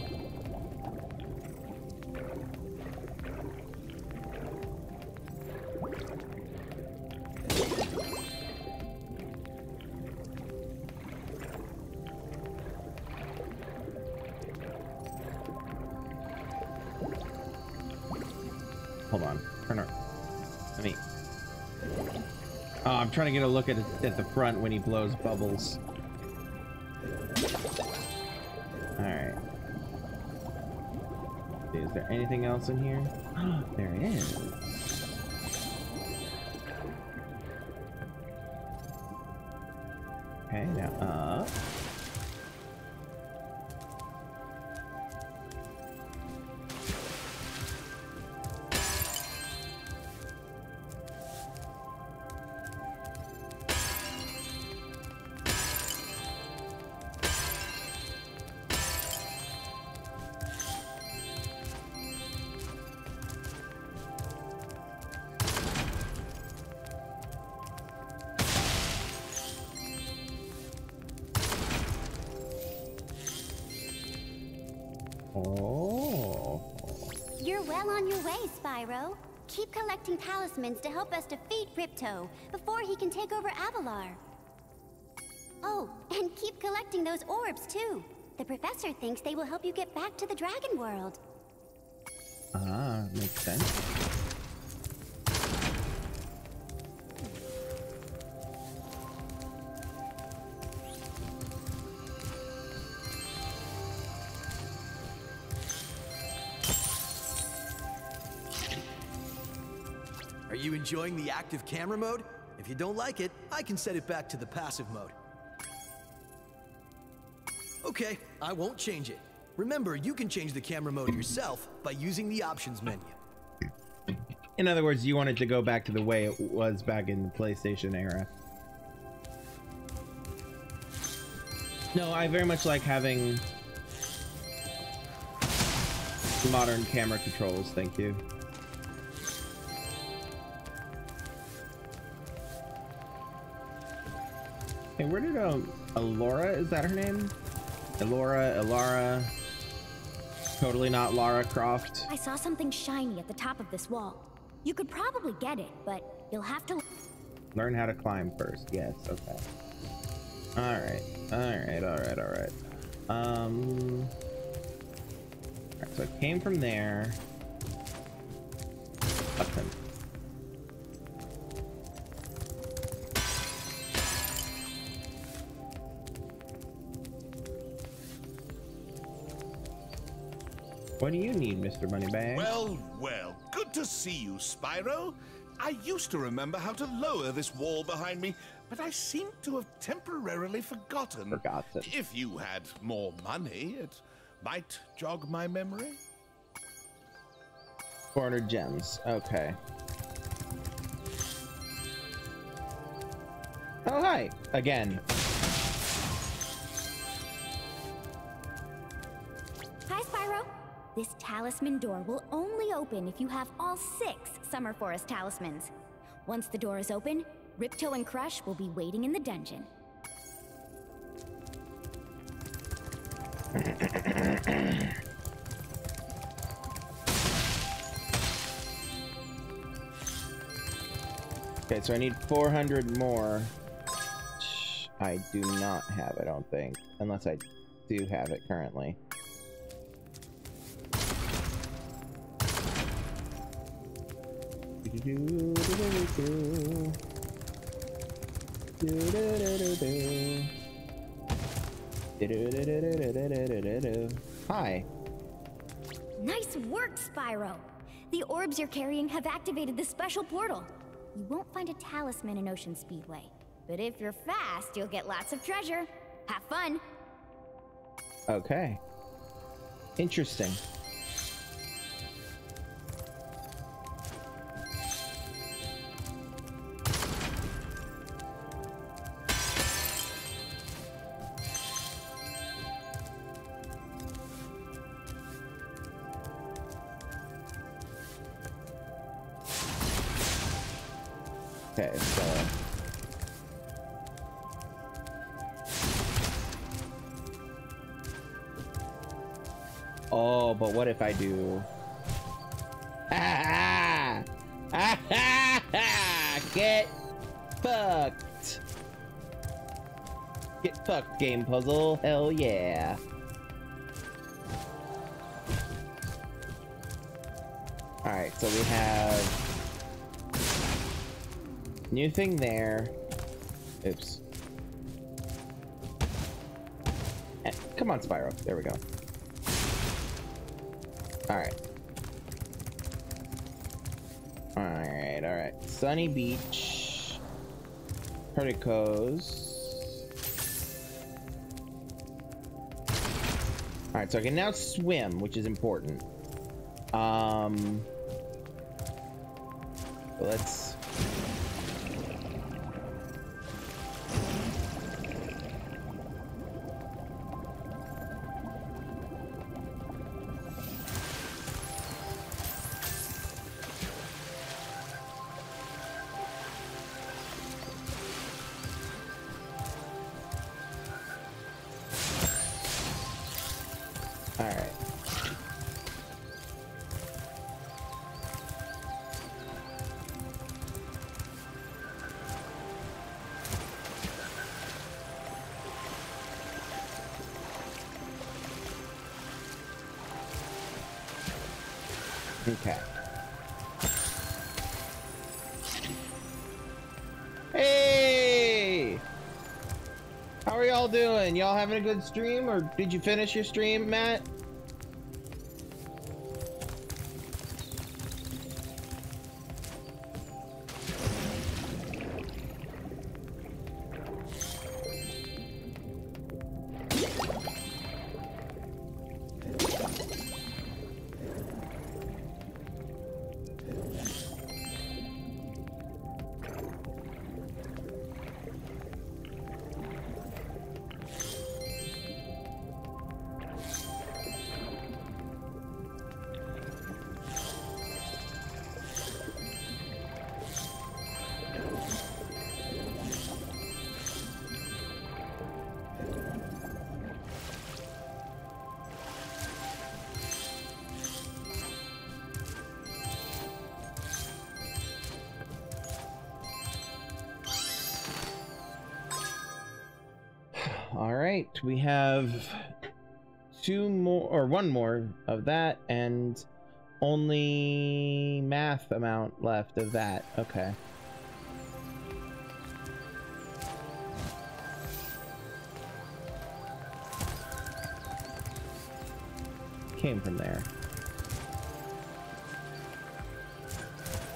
Trying to get a look at the front when he blows bubbles. All right. Is there anything else in here? There it is. Okay, now up. Keep collecting talismans to help us defeat Ripto before he can take over Avalar. Oh, and keep collecting those orbs too. The professor thinks they will help you get back to the dragon world. Ah, makes sense. Enjoying the active camera mode? If you don't like it, I can set it back to the passive mode. Okay, I won't change it. Remember, you can change the camera mode yourself by using the options menu. In other words, you wanted to go back to the way it was back in the PlayStation era. No, I very much like having modern camera controls, thank you. Hey, where did Elora, is that her name? Elora. Totally not Lara Croft. I saw something shiny at the top of this wall. You could probably get it, but you'll have to learn how to climb first. Yes, okay. All right. All right, so I came from there. Up and What do you need, Mr. Moneybags? Well, well, good to see you, Spyro. I used to remember how to lower this wall behind me, but I seem to have temporarily forgotten. If you had more money, it might jog my memory. 400 gems, okay. Oh, hi, again. Hi, Spyro. This talisman door will only open if you have all 6 Summer Forest talismans. Once the door is open, Ripto and Crush will be waiting in the dungeon. Okay, so I need 400 more. I do not have, I don't think. Unless I do have it currently. Hi. Nice work, Spyro. The orbs you're carrying have activated the special portal. You won't find a talisman in Ocean Speedway, but if you're fast, you'll get lots of treasure. Have fun. Okay. Interesting. Okay, so... Oh, but what if I do... Ah! Ah! Ah! Ah! Get fucked! Get fucked, game puzzle. Hell yeah. Alright, so we have... New thing there. Oops. Eh, come on, Spyro. There we go. Alright. Alright, alright. Sunny Beach. Perticos. Alright, so I can now swim, which is important. Let's... Okay. Hey! How are y'all doing? Y'all having a good stream, or did you finish your stream, Matt? We have 1 more of that and only math amount left of that. Okay. Came from there.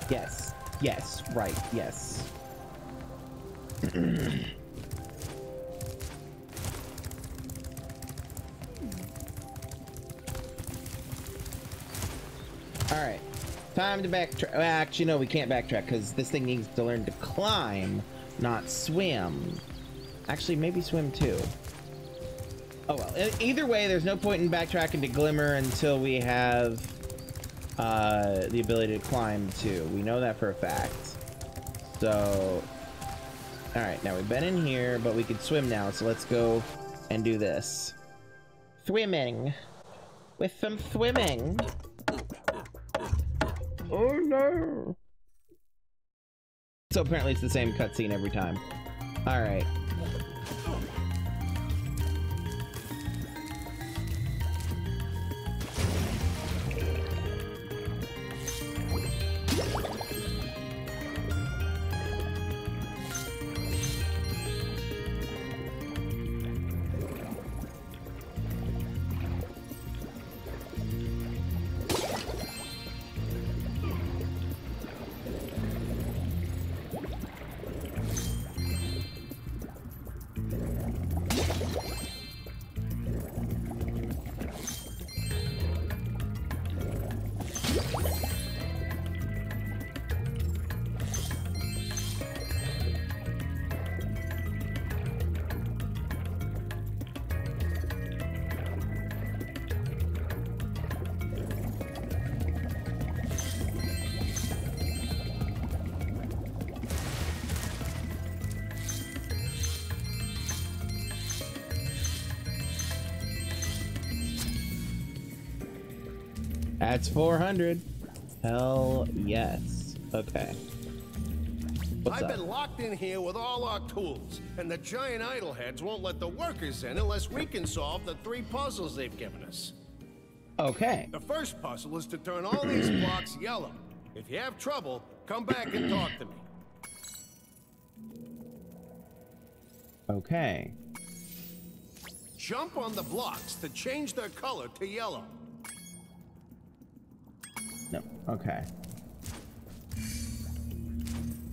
Yes. Yes. Right. Yes. Alright. Time to backtrack. Well, actually, no, we can't backtrack because this thing needs to learn to climb, not swim. Actually, maybe swim too. Oh well. Either way, there's no point in backtracking to Glimmer until we have the ability to climb too. We know that for a fact. So... Alright, now we've been in here, but we could swim now, so let's go and do this. Swimming. With some swimming. Oh no! So apparently it's the same cutscene every time. Alright. That's 400. Hell yes. Okay. What's up? I've been locked in here with all our tools, and the giant idle heads won't let the workers in unless we can solve the three puzzles they've given us. Okay. The first puzzle is to turn all these blocks yellow. If you have trouble, come back and talk to me. Okay. Jump on the blocks to change their color to yellow. No. Okay.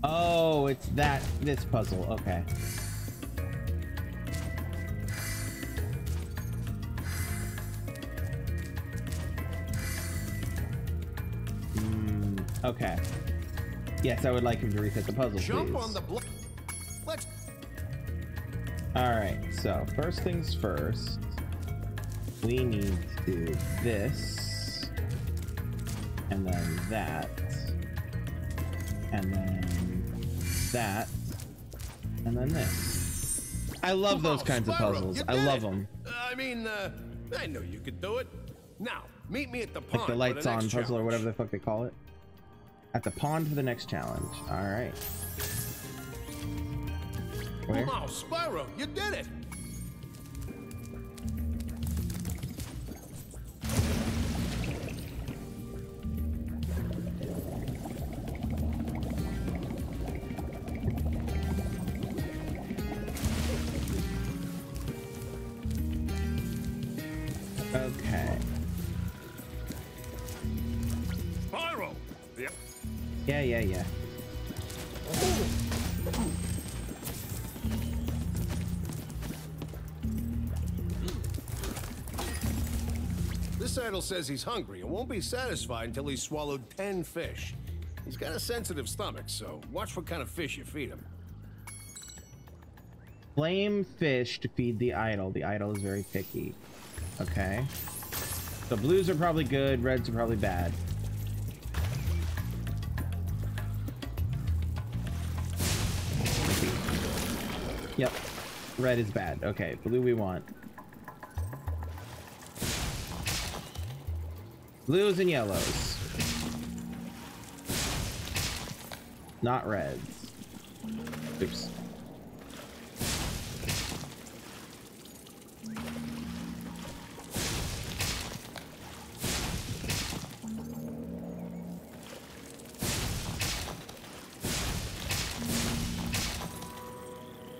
Oh, it's that. This puzzle. Okay. Okay. Yes, I would like him to reset the puzzle. Jump on the block. Let's. All right. So first things first. We need to do this. And then that. And then that. And then this. I love those kinds of puzzles. I love them. I mean, I know you could do it. Now, meet me at the pond. Like the lights on puzzle or whatever the fuck they call it. At the pond for the next challenge. All right. Where? Wow, Spyro, you did it. Yeah. This idol says he's hungry and won't be satisfied until he's swallowed 10 fish. He's got a sensitive stomach, so watch what kind of fish you feed him. Flame fish to feed the idol. The idol is very picky. Okay. The blues are probably good, reds are probably bad. Yep. Red is bad. Okay. Blue we want. Blues and yellows. Not reds. Oops.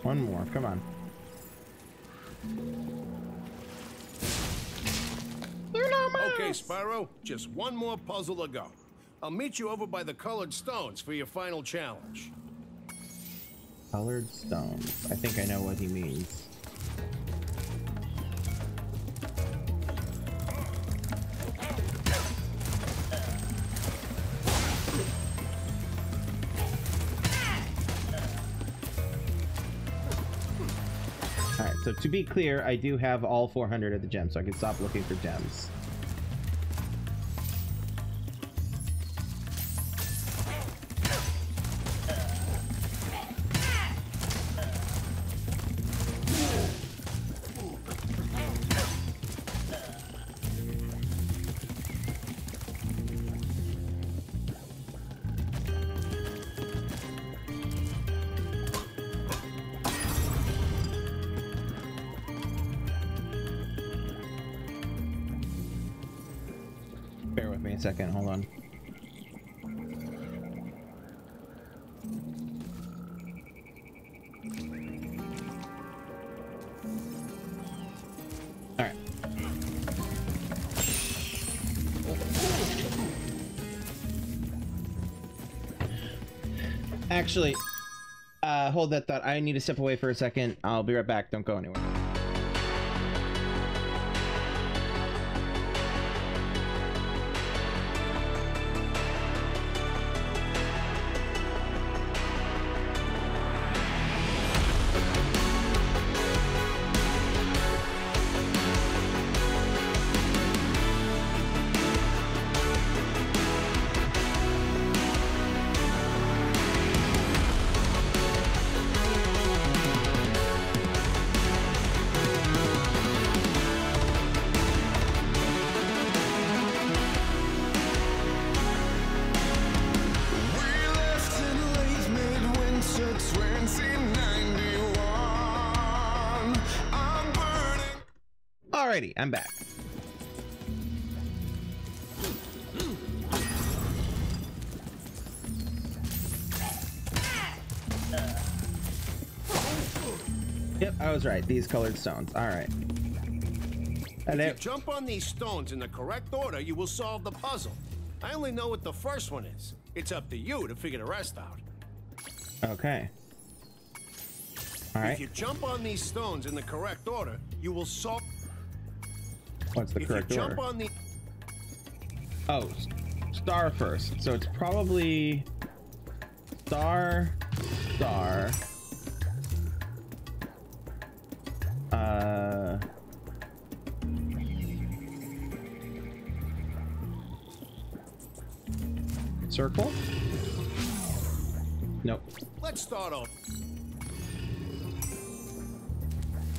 One more, come on. Okay, Spyro, just one more puzzle to go. I'll meet you over by the colored stones for your final challenge. Colored stones. I think I know what he means. Alright, so to be clear, I do have all 400 of the gems, so I can stop looking for gems. Second, hold on. All right. Actually, hold that thought. I need to step away for a second. I'll be right back. Don't go anywhere. I'm back. Yep, I was right. These colored stones. All right. And if you jump on these stones in the correct order, you will solve the puzzle. I only know what the first one is. It's up to you to figure the rest out. Okay. All right. If you jump on these stones in the correct order, you will solve. What's the correct order? Jump on the... Oh, star first. So it's probably star, star. Circle? Nope. Let's start off.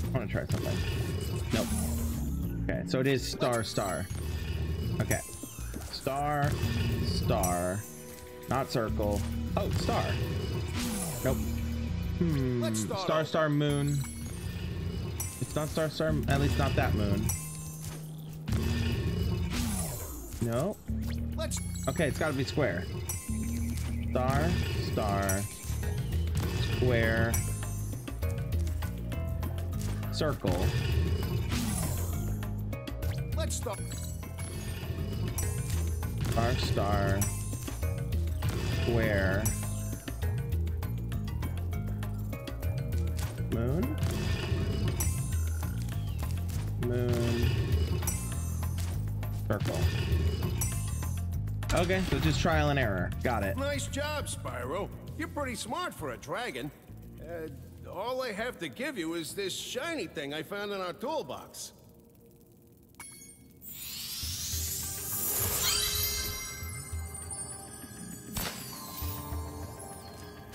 I want to try something. Nope. Okay, so it is star, star. Okay. Star, star. Not circle. Oh, star. Nope. Hmm. Star, star, moon. It's not star, star, at least not that moon. No. Okay, it's gotta be square. Star, star, square, circle. Star, star, square, moon, moon, circle. Okay, so just trial and error. Got it. Nice job, Spyro. You're pretty smart for a dragon. All I have to give you is this shiny thing I found in our toolbox.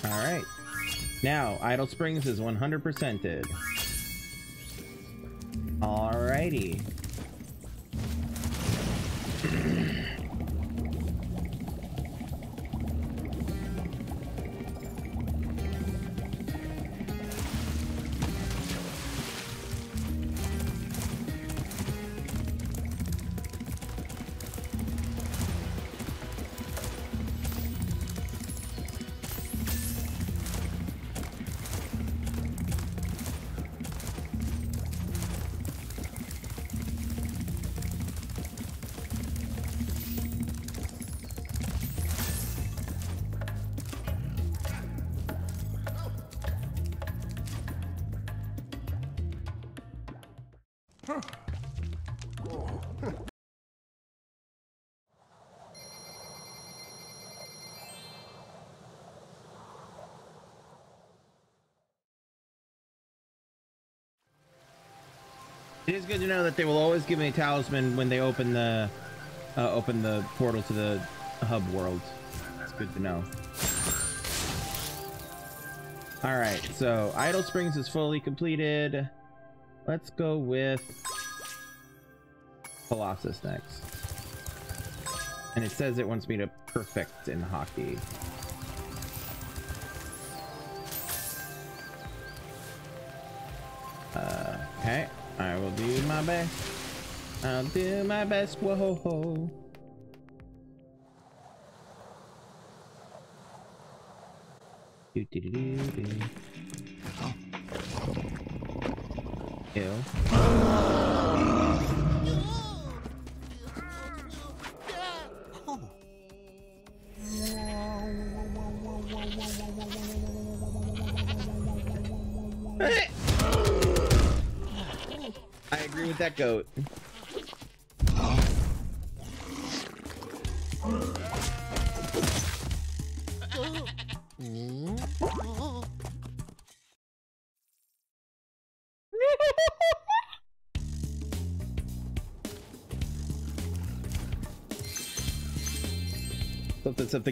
All right, now Idle Springs is 100%ed. All righty. It is good to know that they will always give me a talisman when they open the portal to the hub world. That's good to know. All right, so Idle Springs is fully completed. Let's go with Colossus next. And it says it wants me to perfect in hockey. Okay, I will do my best. I'll do my best. Whoa. Do. Ew. I agree with that goat.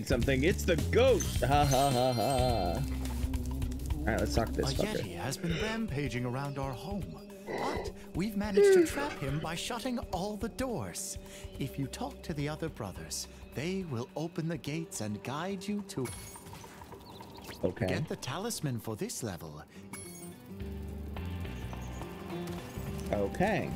Something. It's the goat. Ha ha ha ha. All right, let's talk this fucker. A Yeti has been rampaging around our home, but we've managed to trap him by shutting all the doors. If you talk to the other brothers, they will open the gates and guide you to get the talisman for this level. Okay.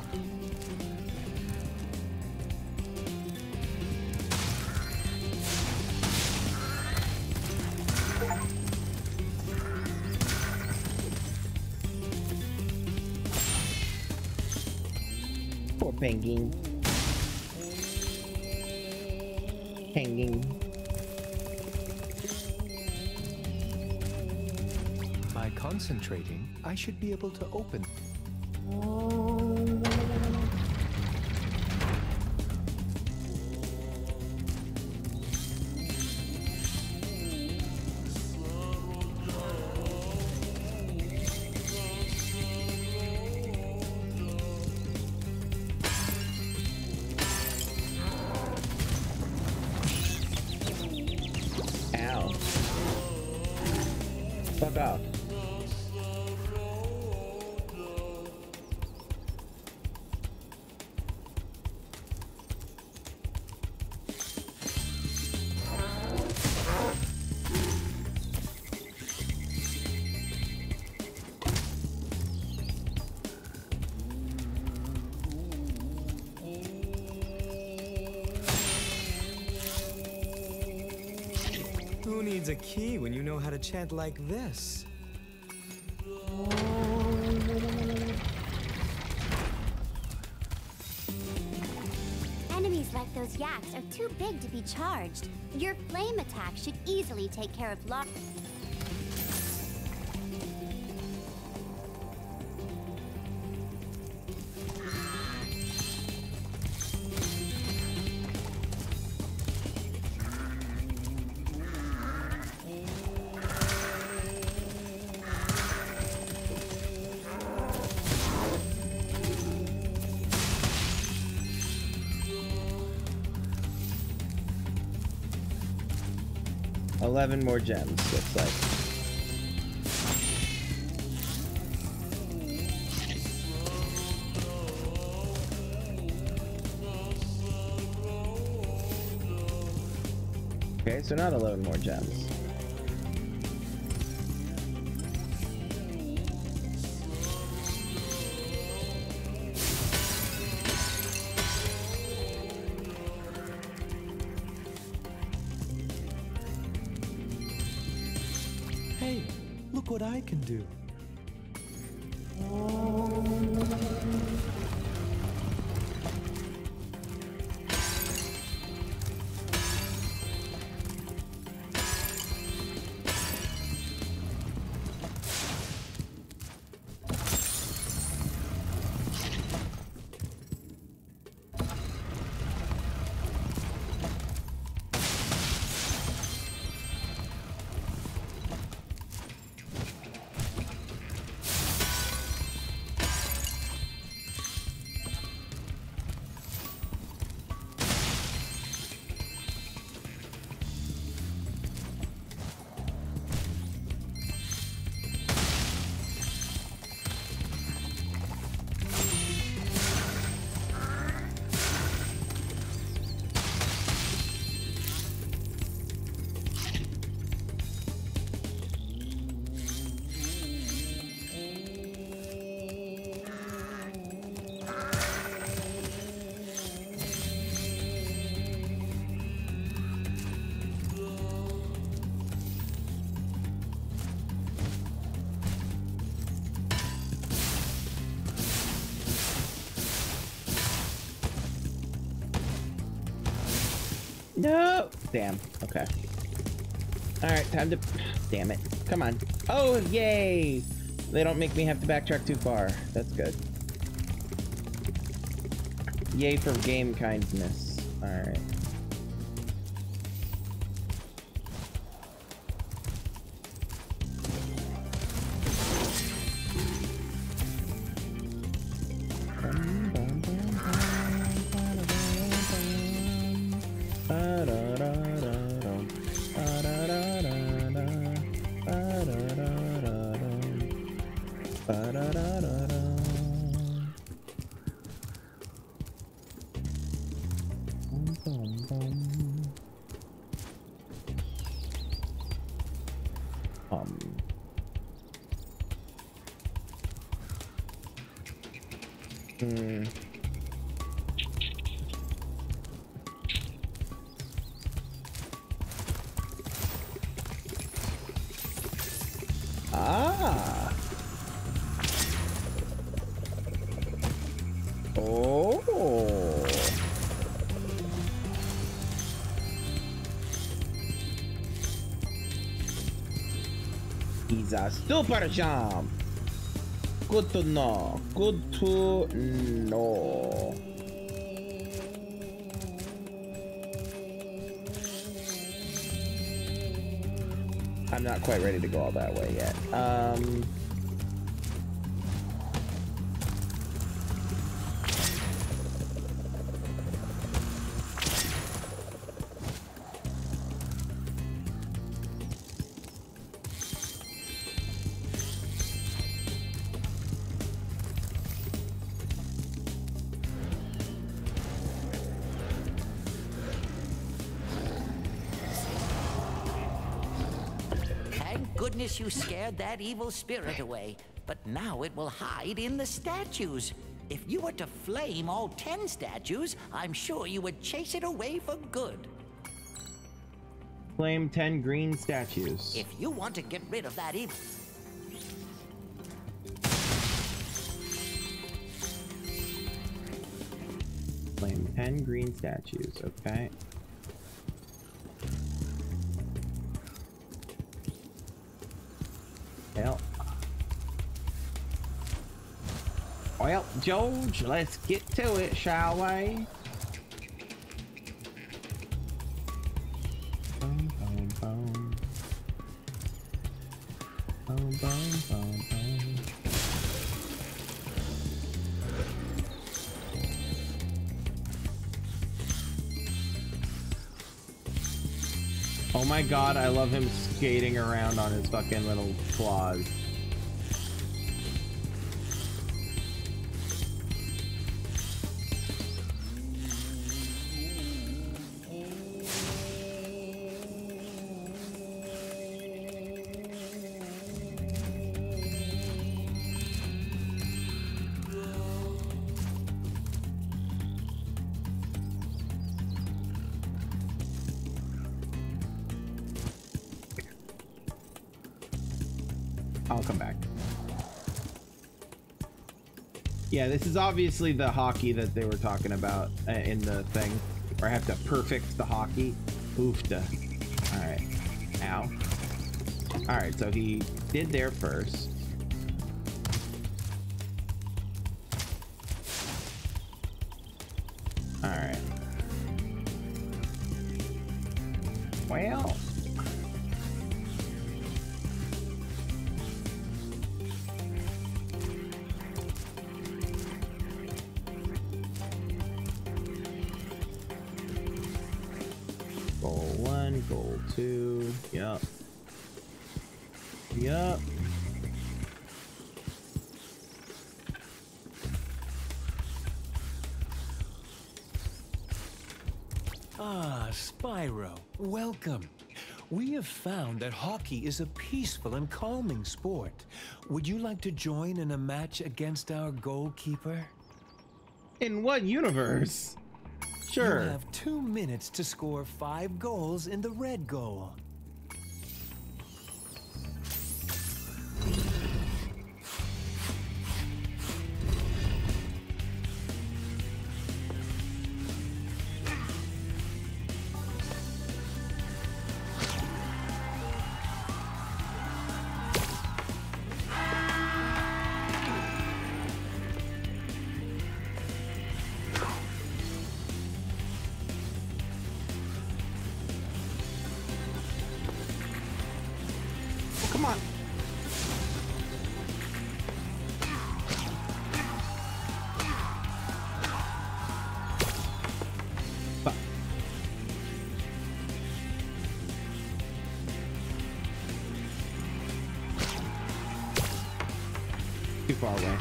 Penguin. Penguin. By concentrating, I should be able to open. A key when you know how to chant like this. Enemies like those yaks are too big to be charged. Your flame attack should easily take care of lots. Seven more gems, looks like. Okay, so not 11 more gems. Can do. No! Damn. Okay. Alright, time to... Damn it. Come on. Oh, yay! They don't make me have to backtrack too far. That's good. Yay for game kindness. Alright. Super jump. Good to know. Good to know. I'm not quite ready to go all that way yet. You scared that evil spirit away, but now it will hide in the statues. If you were to flame all 10 statues, I'm sure you would chase it away for good. Flame 10 green statues. If you want to get rid of that evil... Flame 10 green statues, okay. Well, George, let's get to it, shall we? Boom, boom, boom. Boom, boom, boom, boom. Oh my god, I love him skating around on his fucking little claws. Yeah, this is obviously the hockey that they were talking about in the thing, where I have to perfect the hockey. Oofta. Alright. Ow. Alright, so he did there first. Alright. Well. Yep. Yep. Ah, Spyro, welcome. We have found that hockey is a peaceful and calming sport. Would you like to join in a match against our goalkeeper? In what universe? Sure. You have 2 minutes to score 5 goals in the red goal. far away.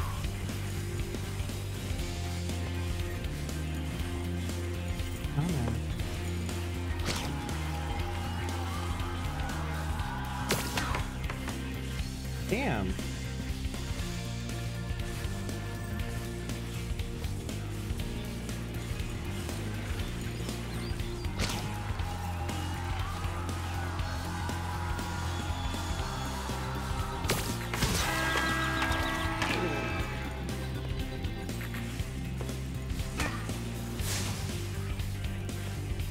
Come on. Damn.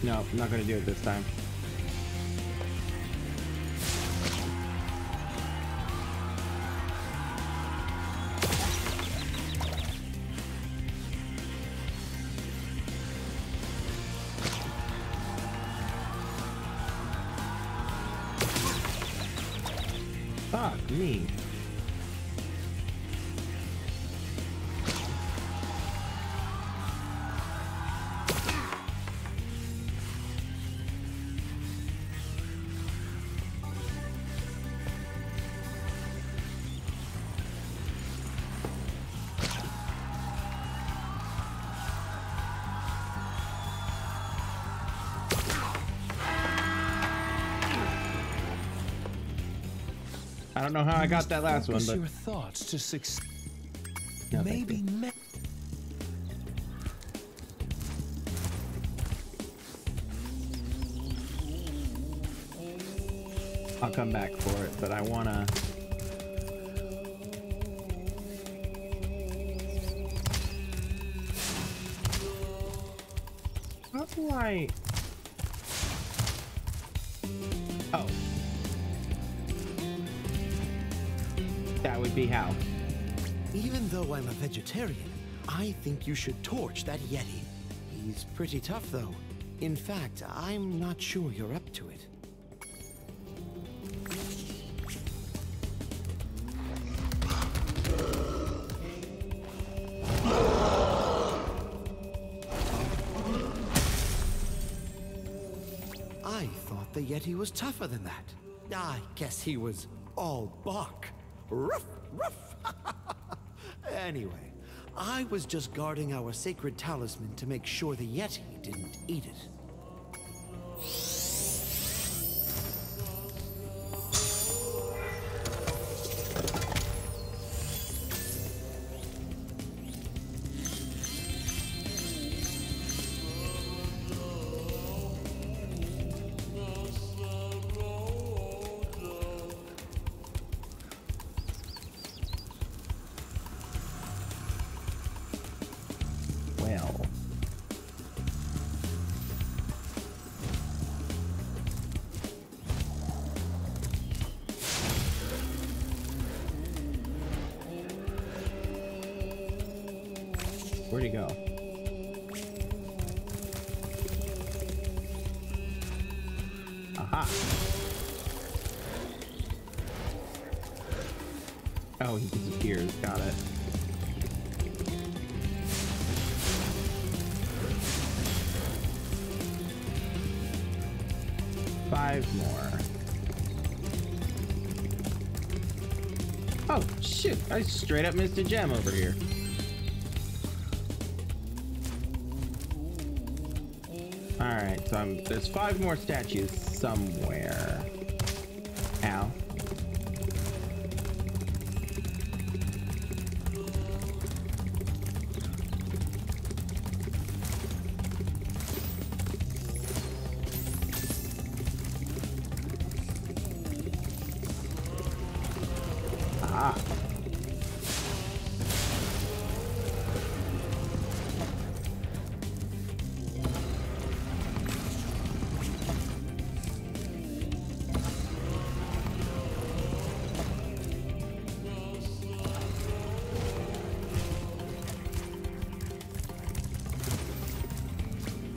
No, I'm not gonna do it this time. Fuck me. I don't know how I got that last one, but your thoughts to success. No, maybe. I'll come back for it, but I wanna. How do I? Oh. That would be how. Even though I'm a vegetarian, I think you should torch that Yeti. He's pretty tough, though. In fact, I'm not sure you're up to it. I thought the Yeti was tougher than that. I guess he was all bark. Ruff, ruff. Anyway, I was just guarding our sacred talisman to make sure the Yeti didn't eat it. Where'd he go? Aha! Oh, he disappears. Got it. Five more. Oh, shit! I straight up missed a gem over here. Alright, so there's five more statues somewhere. Ow. Ah.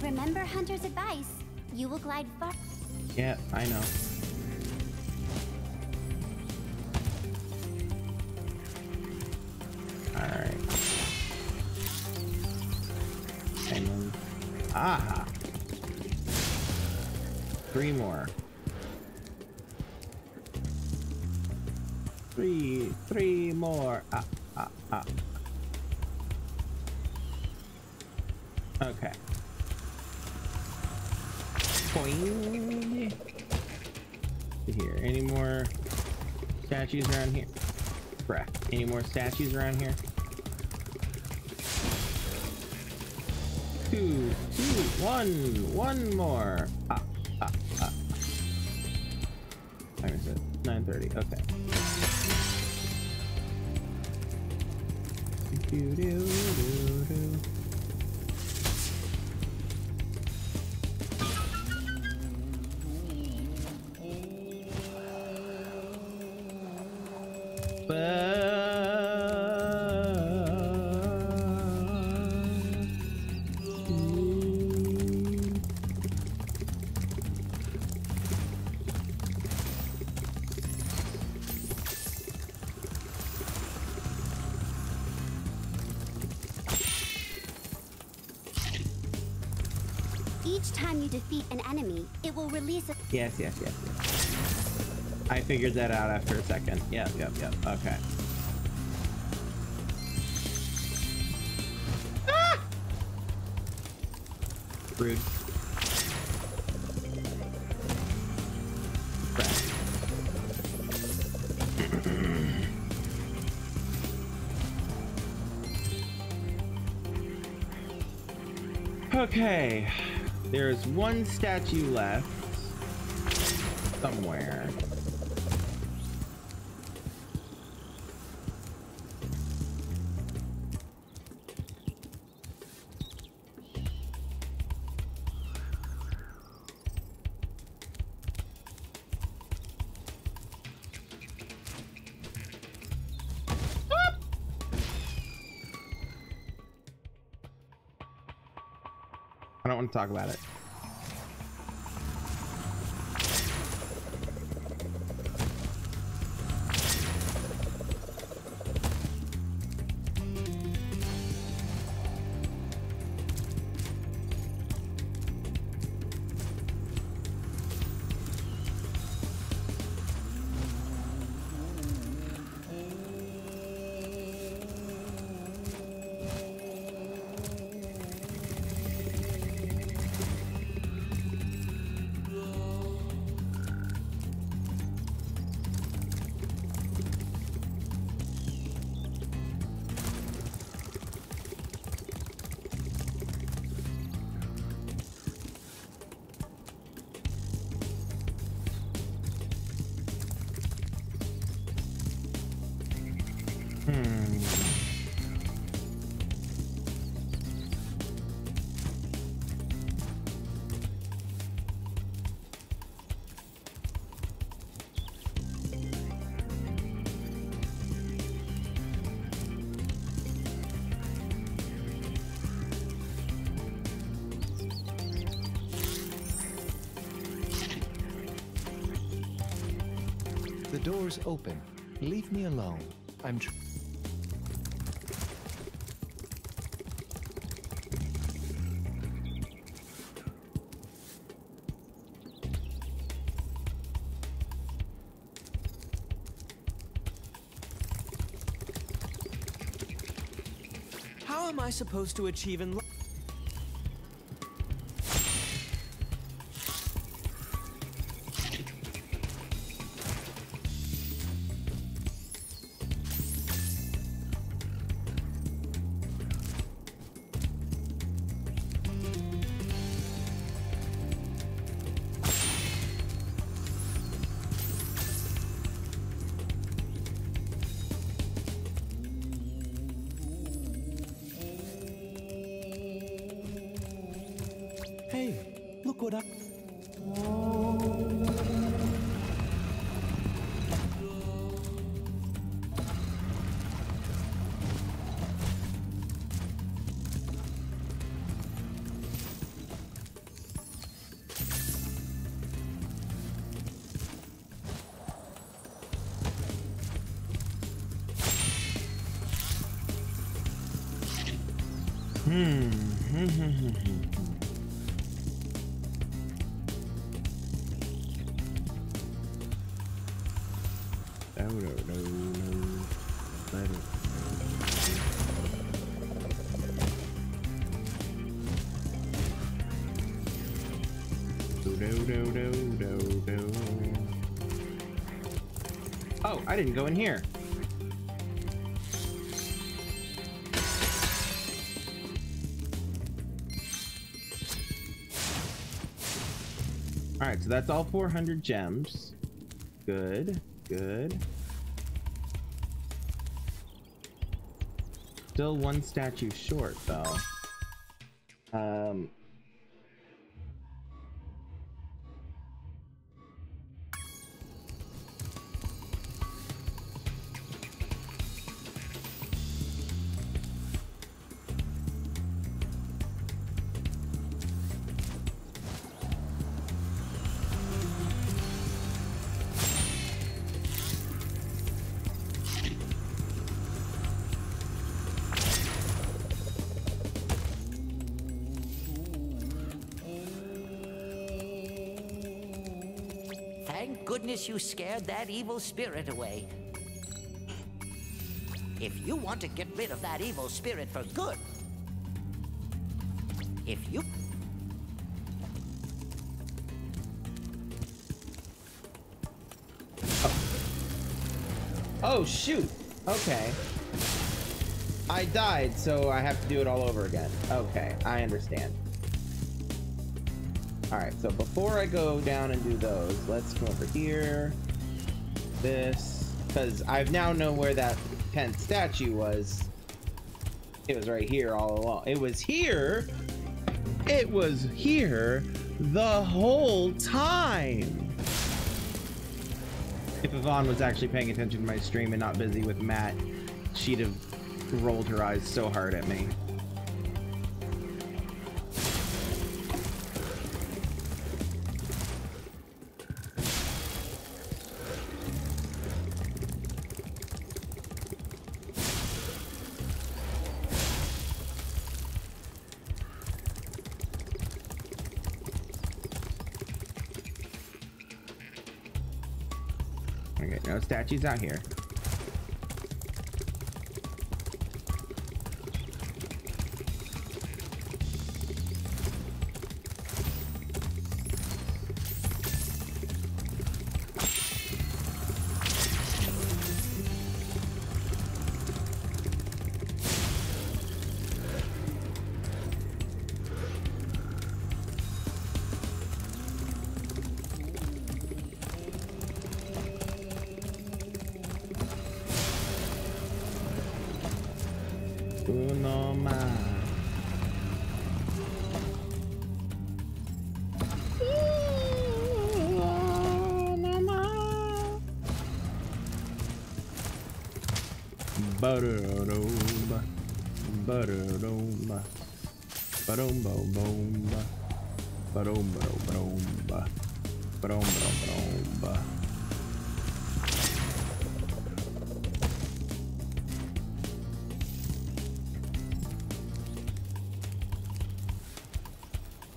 Remember Hunter's advice. You will glide far. Yeah, I know. All right. And then, ah, three more. Three more. Ah, Okay. Boing. Here, any more statues around here? Bruh, any more statues around here? One more. Ah. Time is at 9:30. Okay. Yes. I figured that out after a second. Yep. Okay. Ah! Rude. Okay. There's one statue left. Somewhere. I don't want to talk about it. Doors open. Leave me alone. I'm tr- How am I supposed to achieve in life? I don't know. no. Oh, I didn't go in here. Alright, so that's all 400 gems. Good, good. Still one statue short, though. You scared that evil spirit away. If you want to get rid of that evil spirit for good, oh shoot, okay. I died, so I have to do it all over again. Okay, I understand. Alright, so before I go down and do those, let's go over here. This, because I now know where that 10th statue was. It was right here all along. It was here! It was here the whole time! If Yvonne was actually paying attention to my stream and not busy with Matt, she'd have rolled her eyes so hard at me. Statues out here.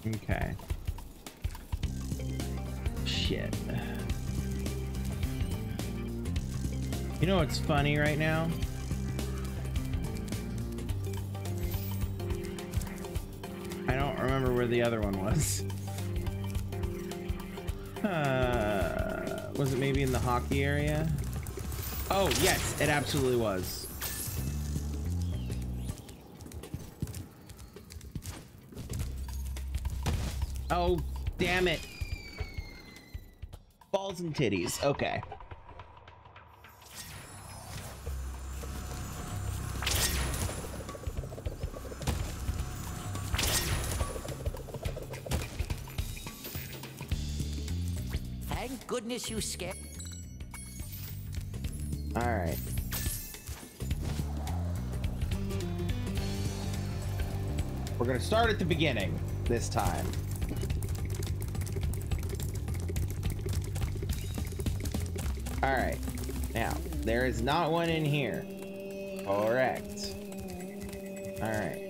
Okay. Shit. You know what's funny right now? I don't remember where the other one was. Was it maybe in the hockey area? Oh, yes, it absolutely was. Oh, damn it. Balls and titties. Okay. Thank goodness you skipped. All right. We're going to start at the beginning this time. Alright, now, there is not one in here. Correct. Alright.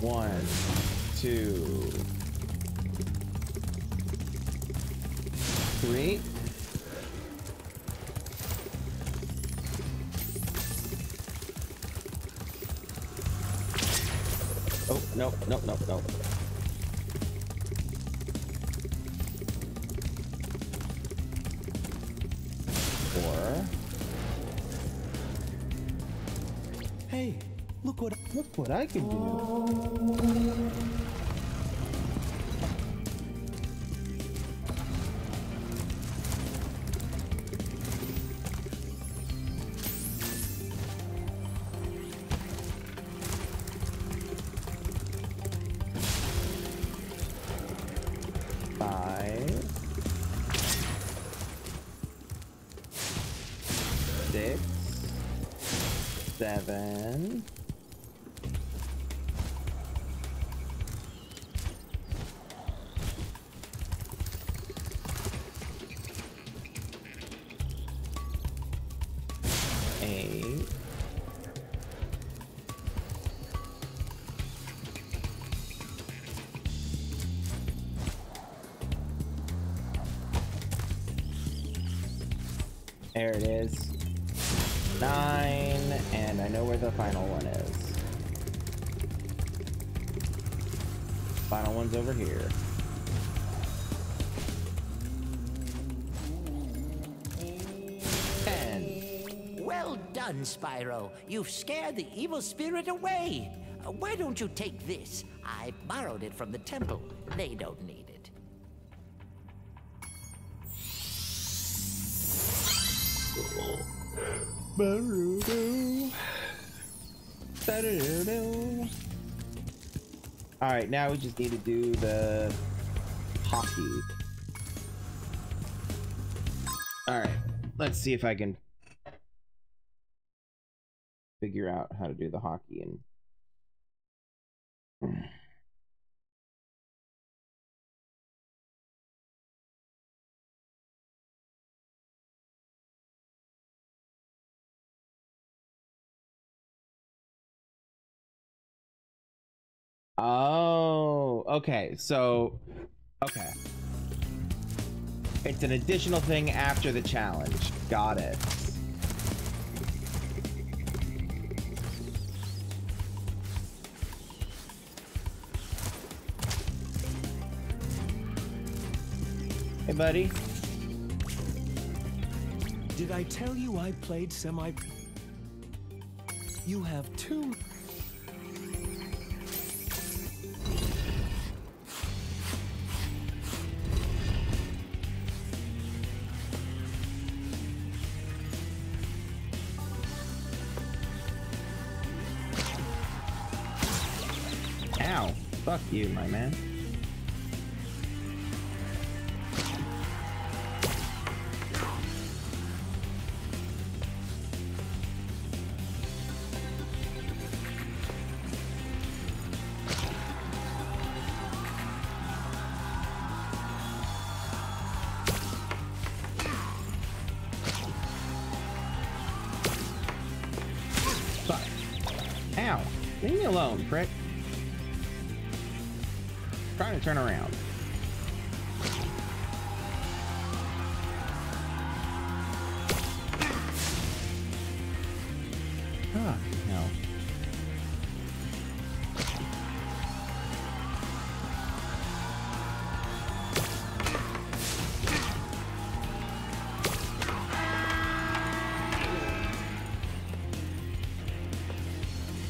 One, two, three. Oh, no, no, no, no. Or... hey, look what I can do. Seven. 8. 9, and I know where the final one is. Final one's over here. And well done, Spyro. You've scared the evil spirit away. Why don't you take this? I borrowed it from the temple. They don't need it. Alright, now we just need to do the hockey. Alright, let's see if I can figure out how to do the hockey and... oh, okay, so, okay. It's an additional thing after the challenge. Got it. Hey, buddy. Did I tell you I played semi... You have 2... Fuck you, my man. Fuck. Ow. Leave me alone, prick. Trying to turn around. Ah, no.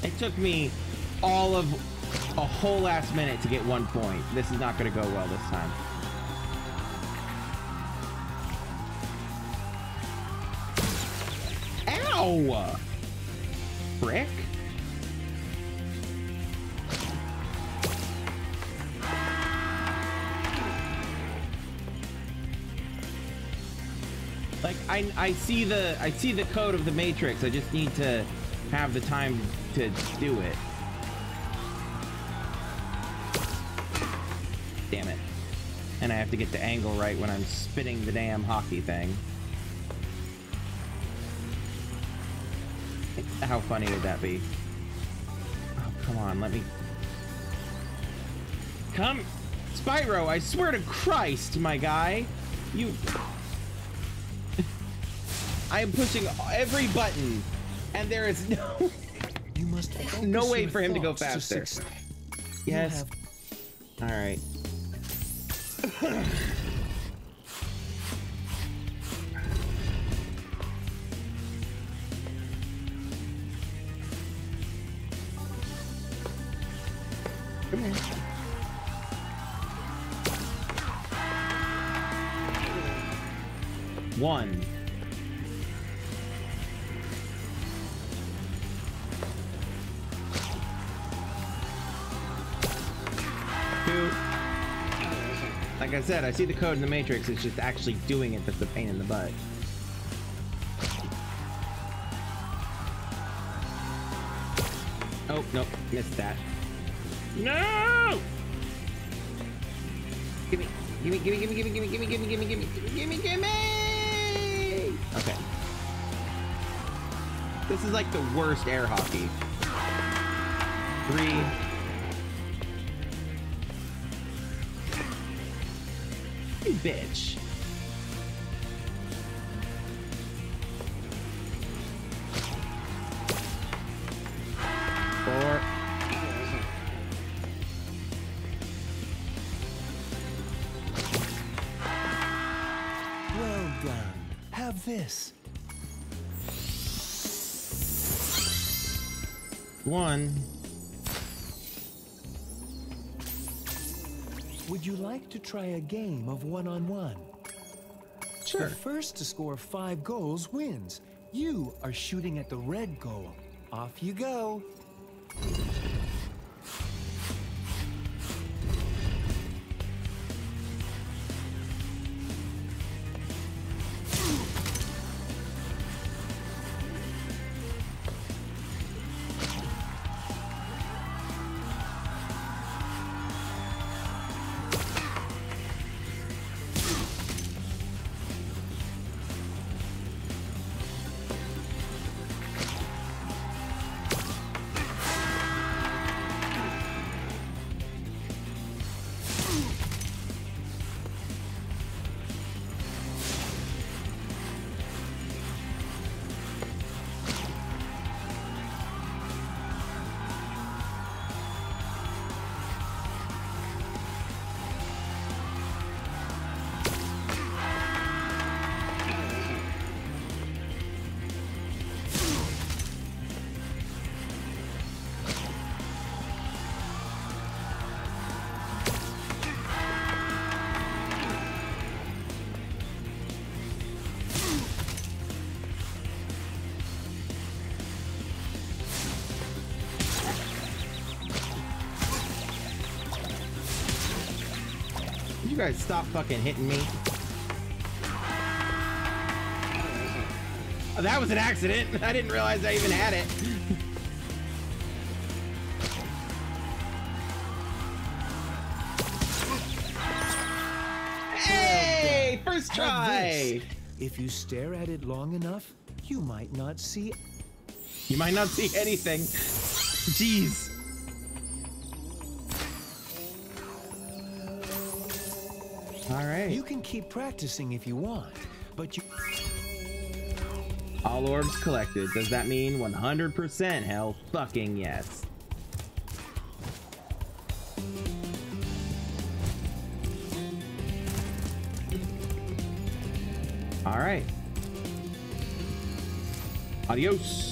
It took me all of a whole last minute to get 1 point. This is not going to go well this time. Ow! Frick? Like, I see the code of the Matrix. I just need to have the time to do it. Damn it. And I have to get the angle right when I'm spinning the damn hockey thing. How funny would that be? Oh, come on, let me... Come! Spyro, I swear to Christ, my guy! You... I am pushing every button, and there is no... no way for him to go faster. Yes. All right. Come here. One. Two. Like I said, I see the code in the Matrix, it's just actually doing it that's a pain in the butt. Oh, nope, missed that. No! Gimme, gimme, gimme, gimme, gimme, gimme, gimme, gimme, gimme, gimme, gimme, gimme! Okay. This is like the worst air hockey. 3. You bitch. This. 1. Would you like to try a game of one-on-one? Sure. The first to score 5 goals wins. You are shooting at the red goal. Off you go. You guys stop fucking hitting me. Oh, that was an accident. I didn't realize I even had it. Hey, first try. If you stare at it long enough, you might not see. You might not see anything. Jeez. All right. You can keep practicing if you want, but you... All orbs collected. Does that mean 100%? Hell fucking yes. All right. Adios.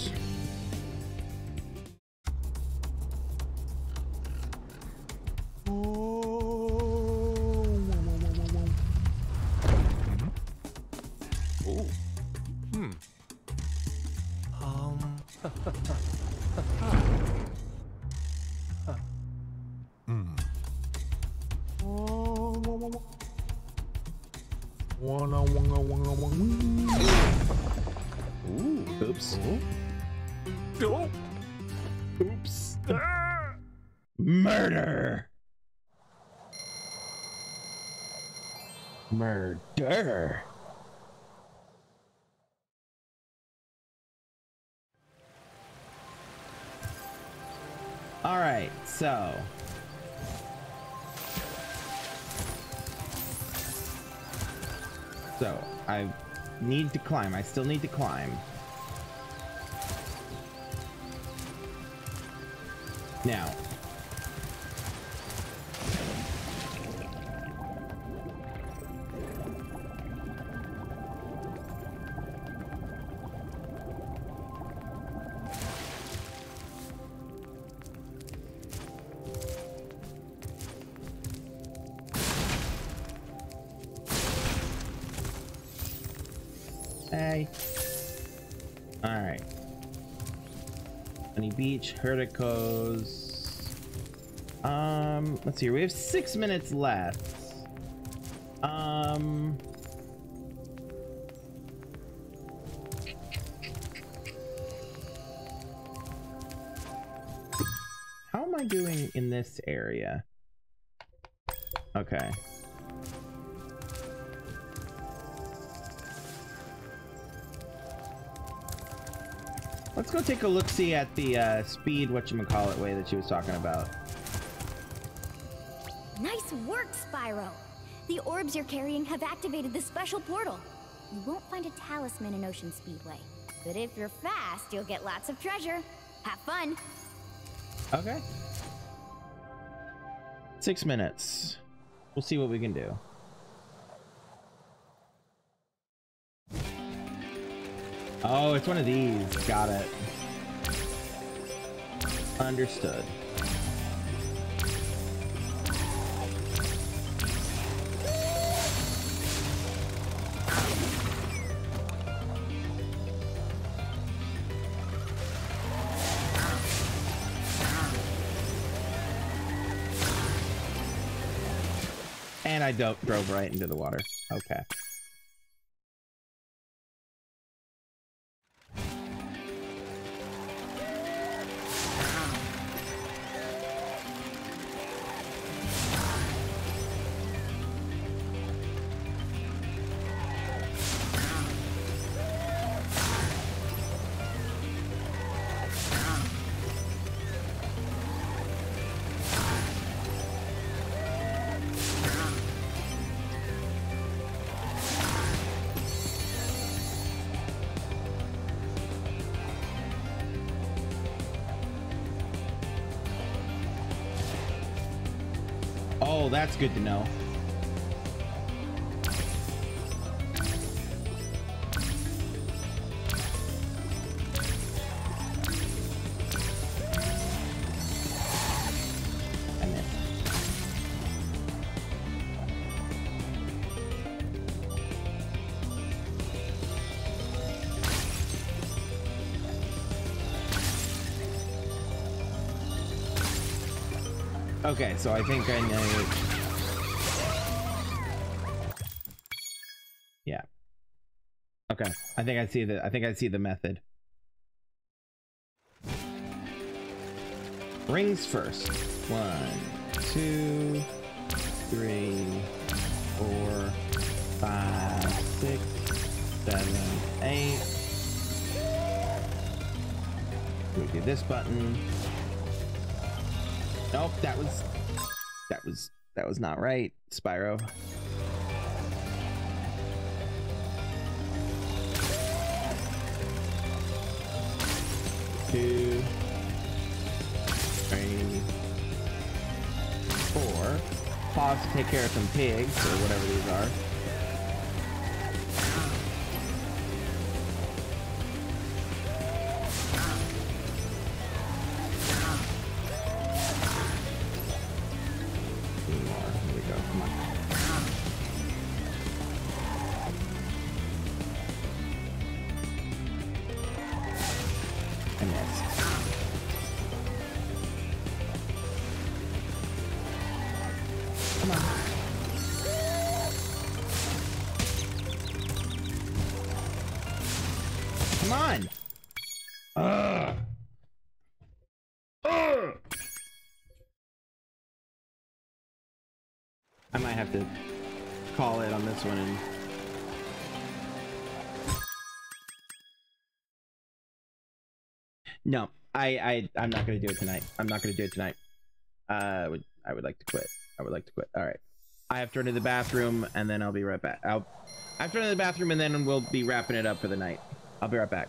So, I need to climb. I still need to climb. Now, Hey. Alright. Sunny Beach, Herticos. Let's see here. We have 6 minutes left. How am I doing in this area? Okay. Let's go take a look-see at the speed whatchamacallit way that she was talking about. Nice work, Spyro! The orbs you're carrying have activated the special portal. You won't find a talisman in Ocean Speedway, but if you're fast, you'll get lots of treasure. Have fun! Okay. 6 minutes. We'll see what we can do. Oh, it's one of these. Got it. Understood. And I drove right into the water. Okay. Oh, that's good to know. Okay, so I think I know. Yeah. Okay, I think I see the. I think I see the method. Rings first. 1, 2, 3, 4, 5, 6, 7, 8. We do this button. Nope, that was not right, Spyro. Two, 3, 4. Pause to take care of some pigs or whatever these are. Call it on this one and no, I'm not gonna do it tonight. I'm not gonna do it tonight. I would like to quit. I would like to quit. All right, I have to run to the bathroom and then I'll be right back. I have to run to the bathroom and then we'll be wrapping it up for the night. I'll be right back.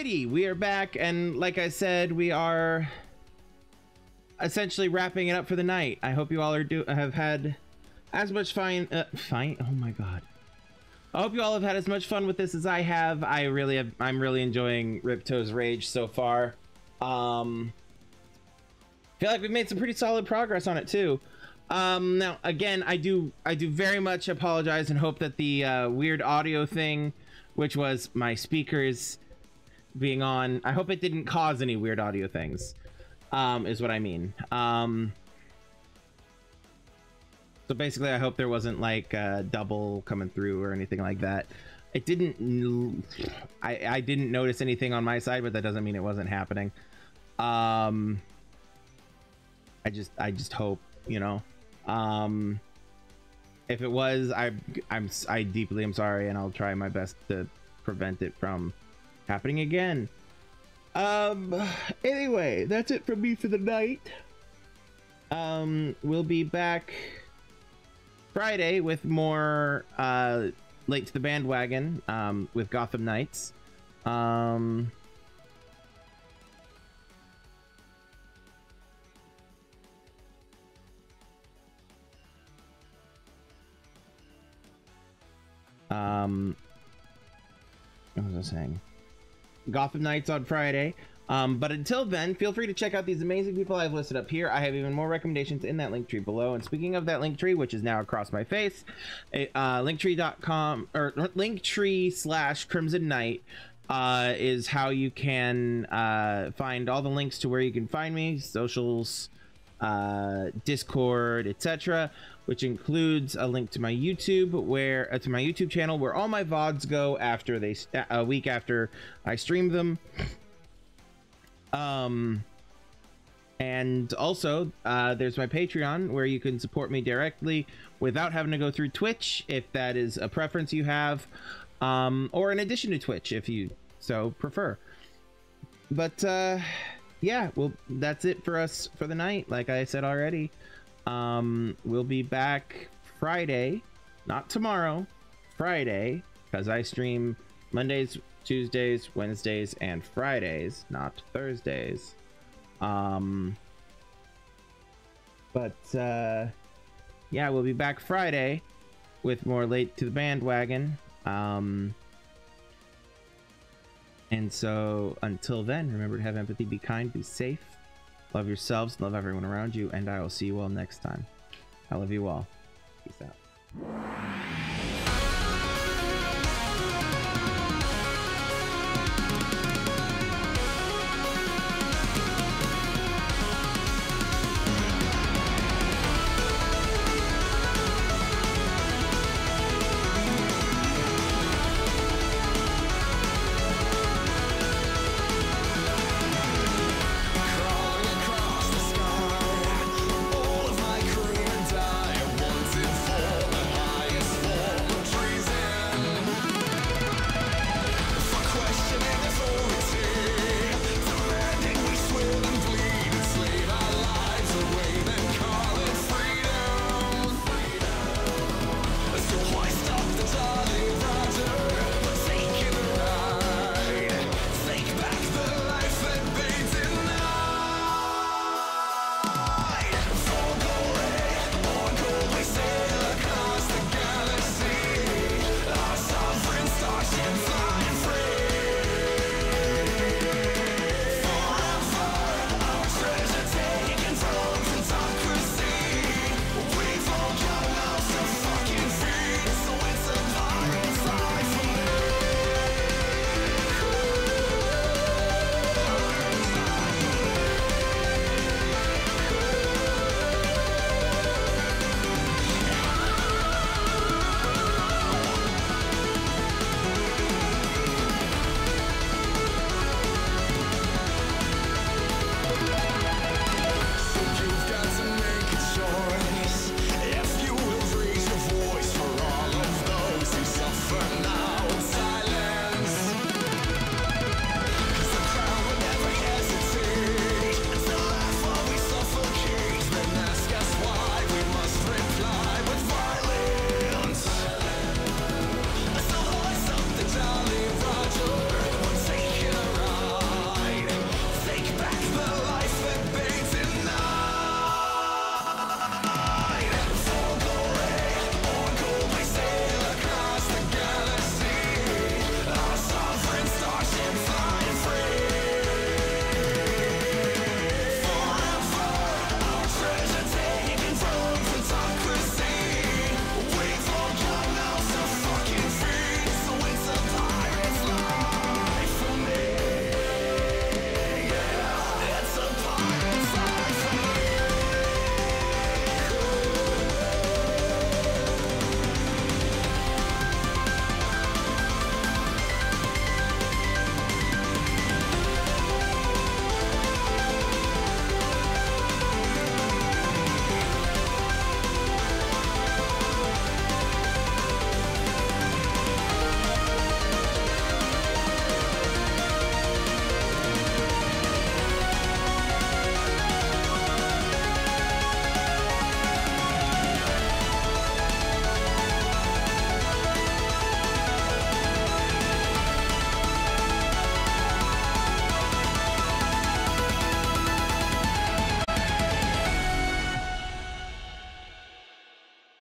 Alrighty, we are back, and like I said, we are essentially wrapping it up for the night. I hope you all are have had as much fun. Oh my god! I hope you all have had as much fun with this as I have. I really have. I'm really enjoying Ripto's Rage so far. Feel like we've made some pretty solid progress on it too. Now, again, I do very much apologize and hope that the weird audio thing, which was my speakers being on, I hope it didn't cause any weird audio things, is what I mean. So basically, I hope there wasn't like a double coming through or anything like that. It didn't. I didn't notice anything on my side, but that doesn't mean it wasn't happening. I just hope, you know. If it was, I deeply am sorry, and I'll try my best to prevent it from happening again. Anyway, that's it from me for the night. We'll be back Friday with more Late to the Bandwagon with Gotham Knights. What was I saying? Gotham Knights on Friday. But until then, feel free to check out these amazing people I've listed up here. I have even more recommendations in that link tree below. And speaking of that link tree, which is now across my face, linktree.com or linktree/Crimson Knight is how you can find all the links to where you can find me, socials, Discord, etc., which includes a link to my YouTube channel where all my VODs go after they a week after I stream them. And also there's my Patreon where you can support me directly without having to go through Twitch if that is a preference you have, or in addition to Twitch if you so prefer. But yeah, well, that's it for us for the night. Like I said already, we'll be back Friday, not tomorrow, Friday, because I stream Mondays, Tuesdays, Wednesdays, and Fridays, not Thursdays. But yeah, we'll be back Friday with more Late to the Bandwagon. And so, until then, remember to have empathy, be kind, be safe, love yourselves, love everyone around you, and I will see you all next time. I love you all. Peace out.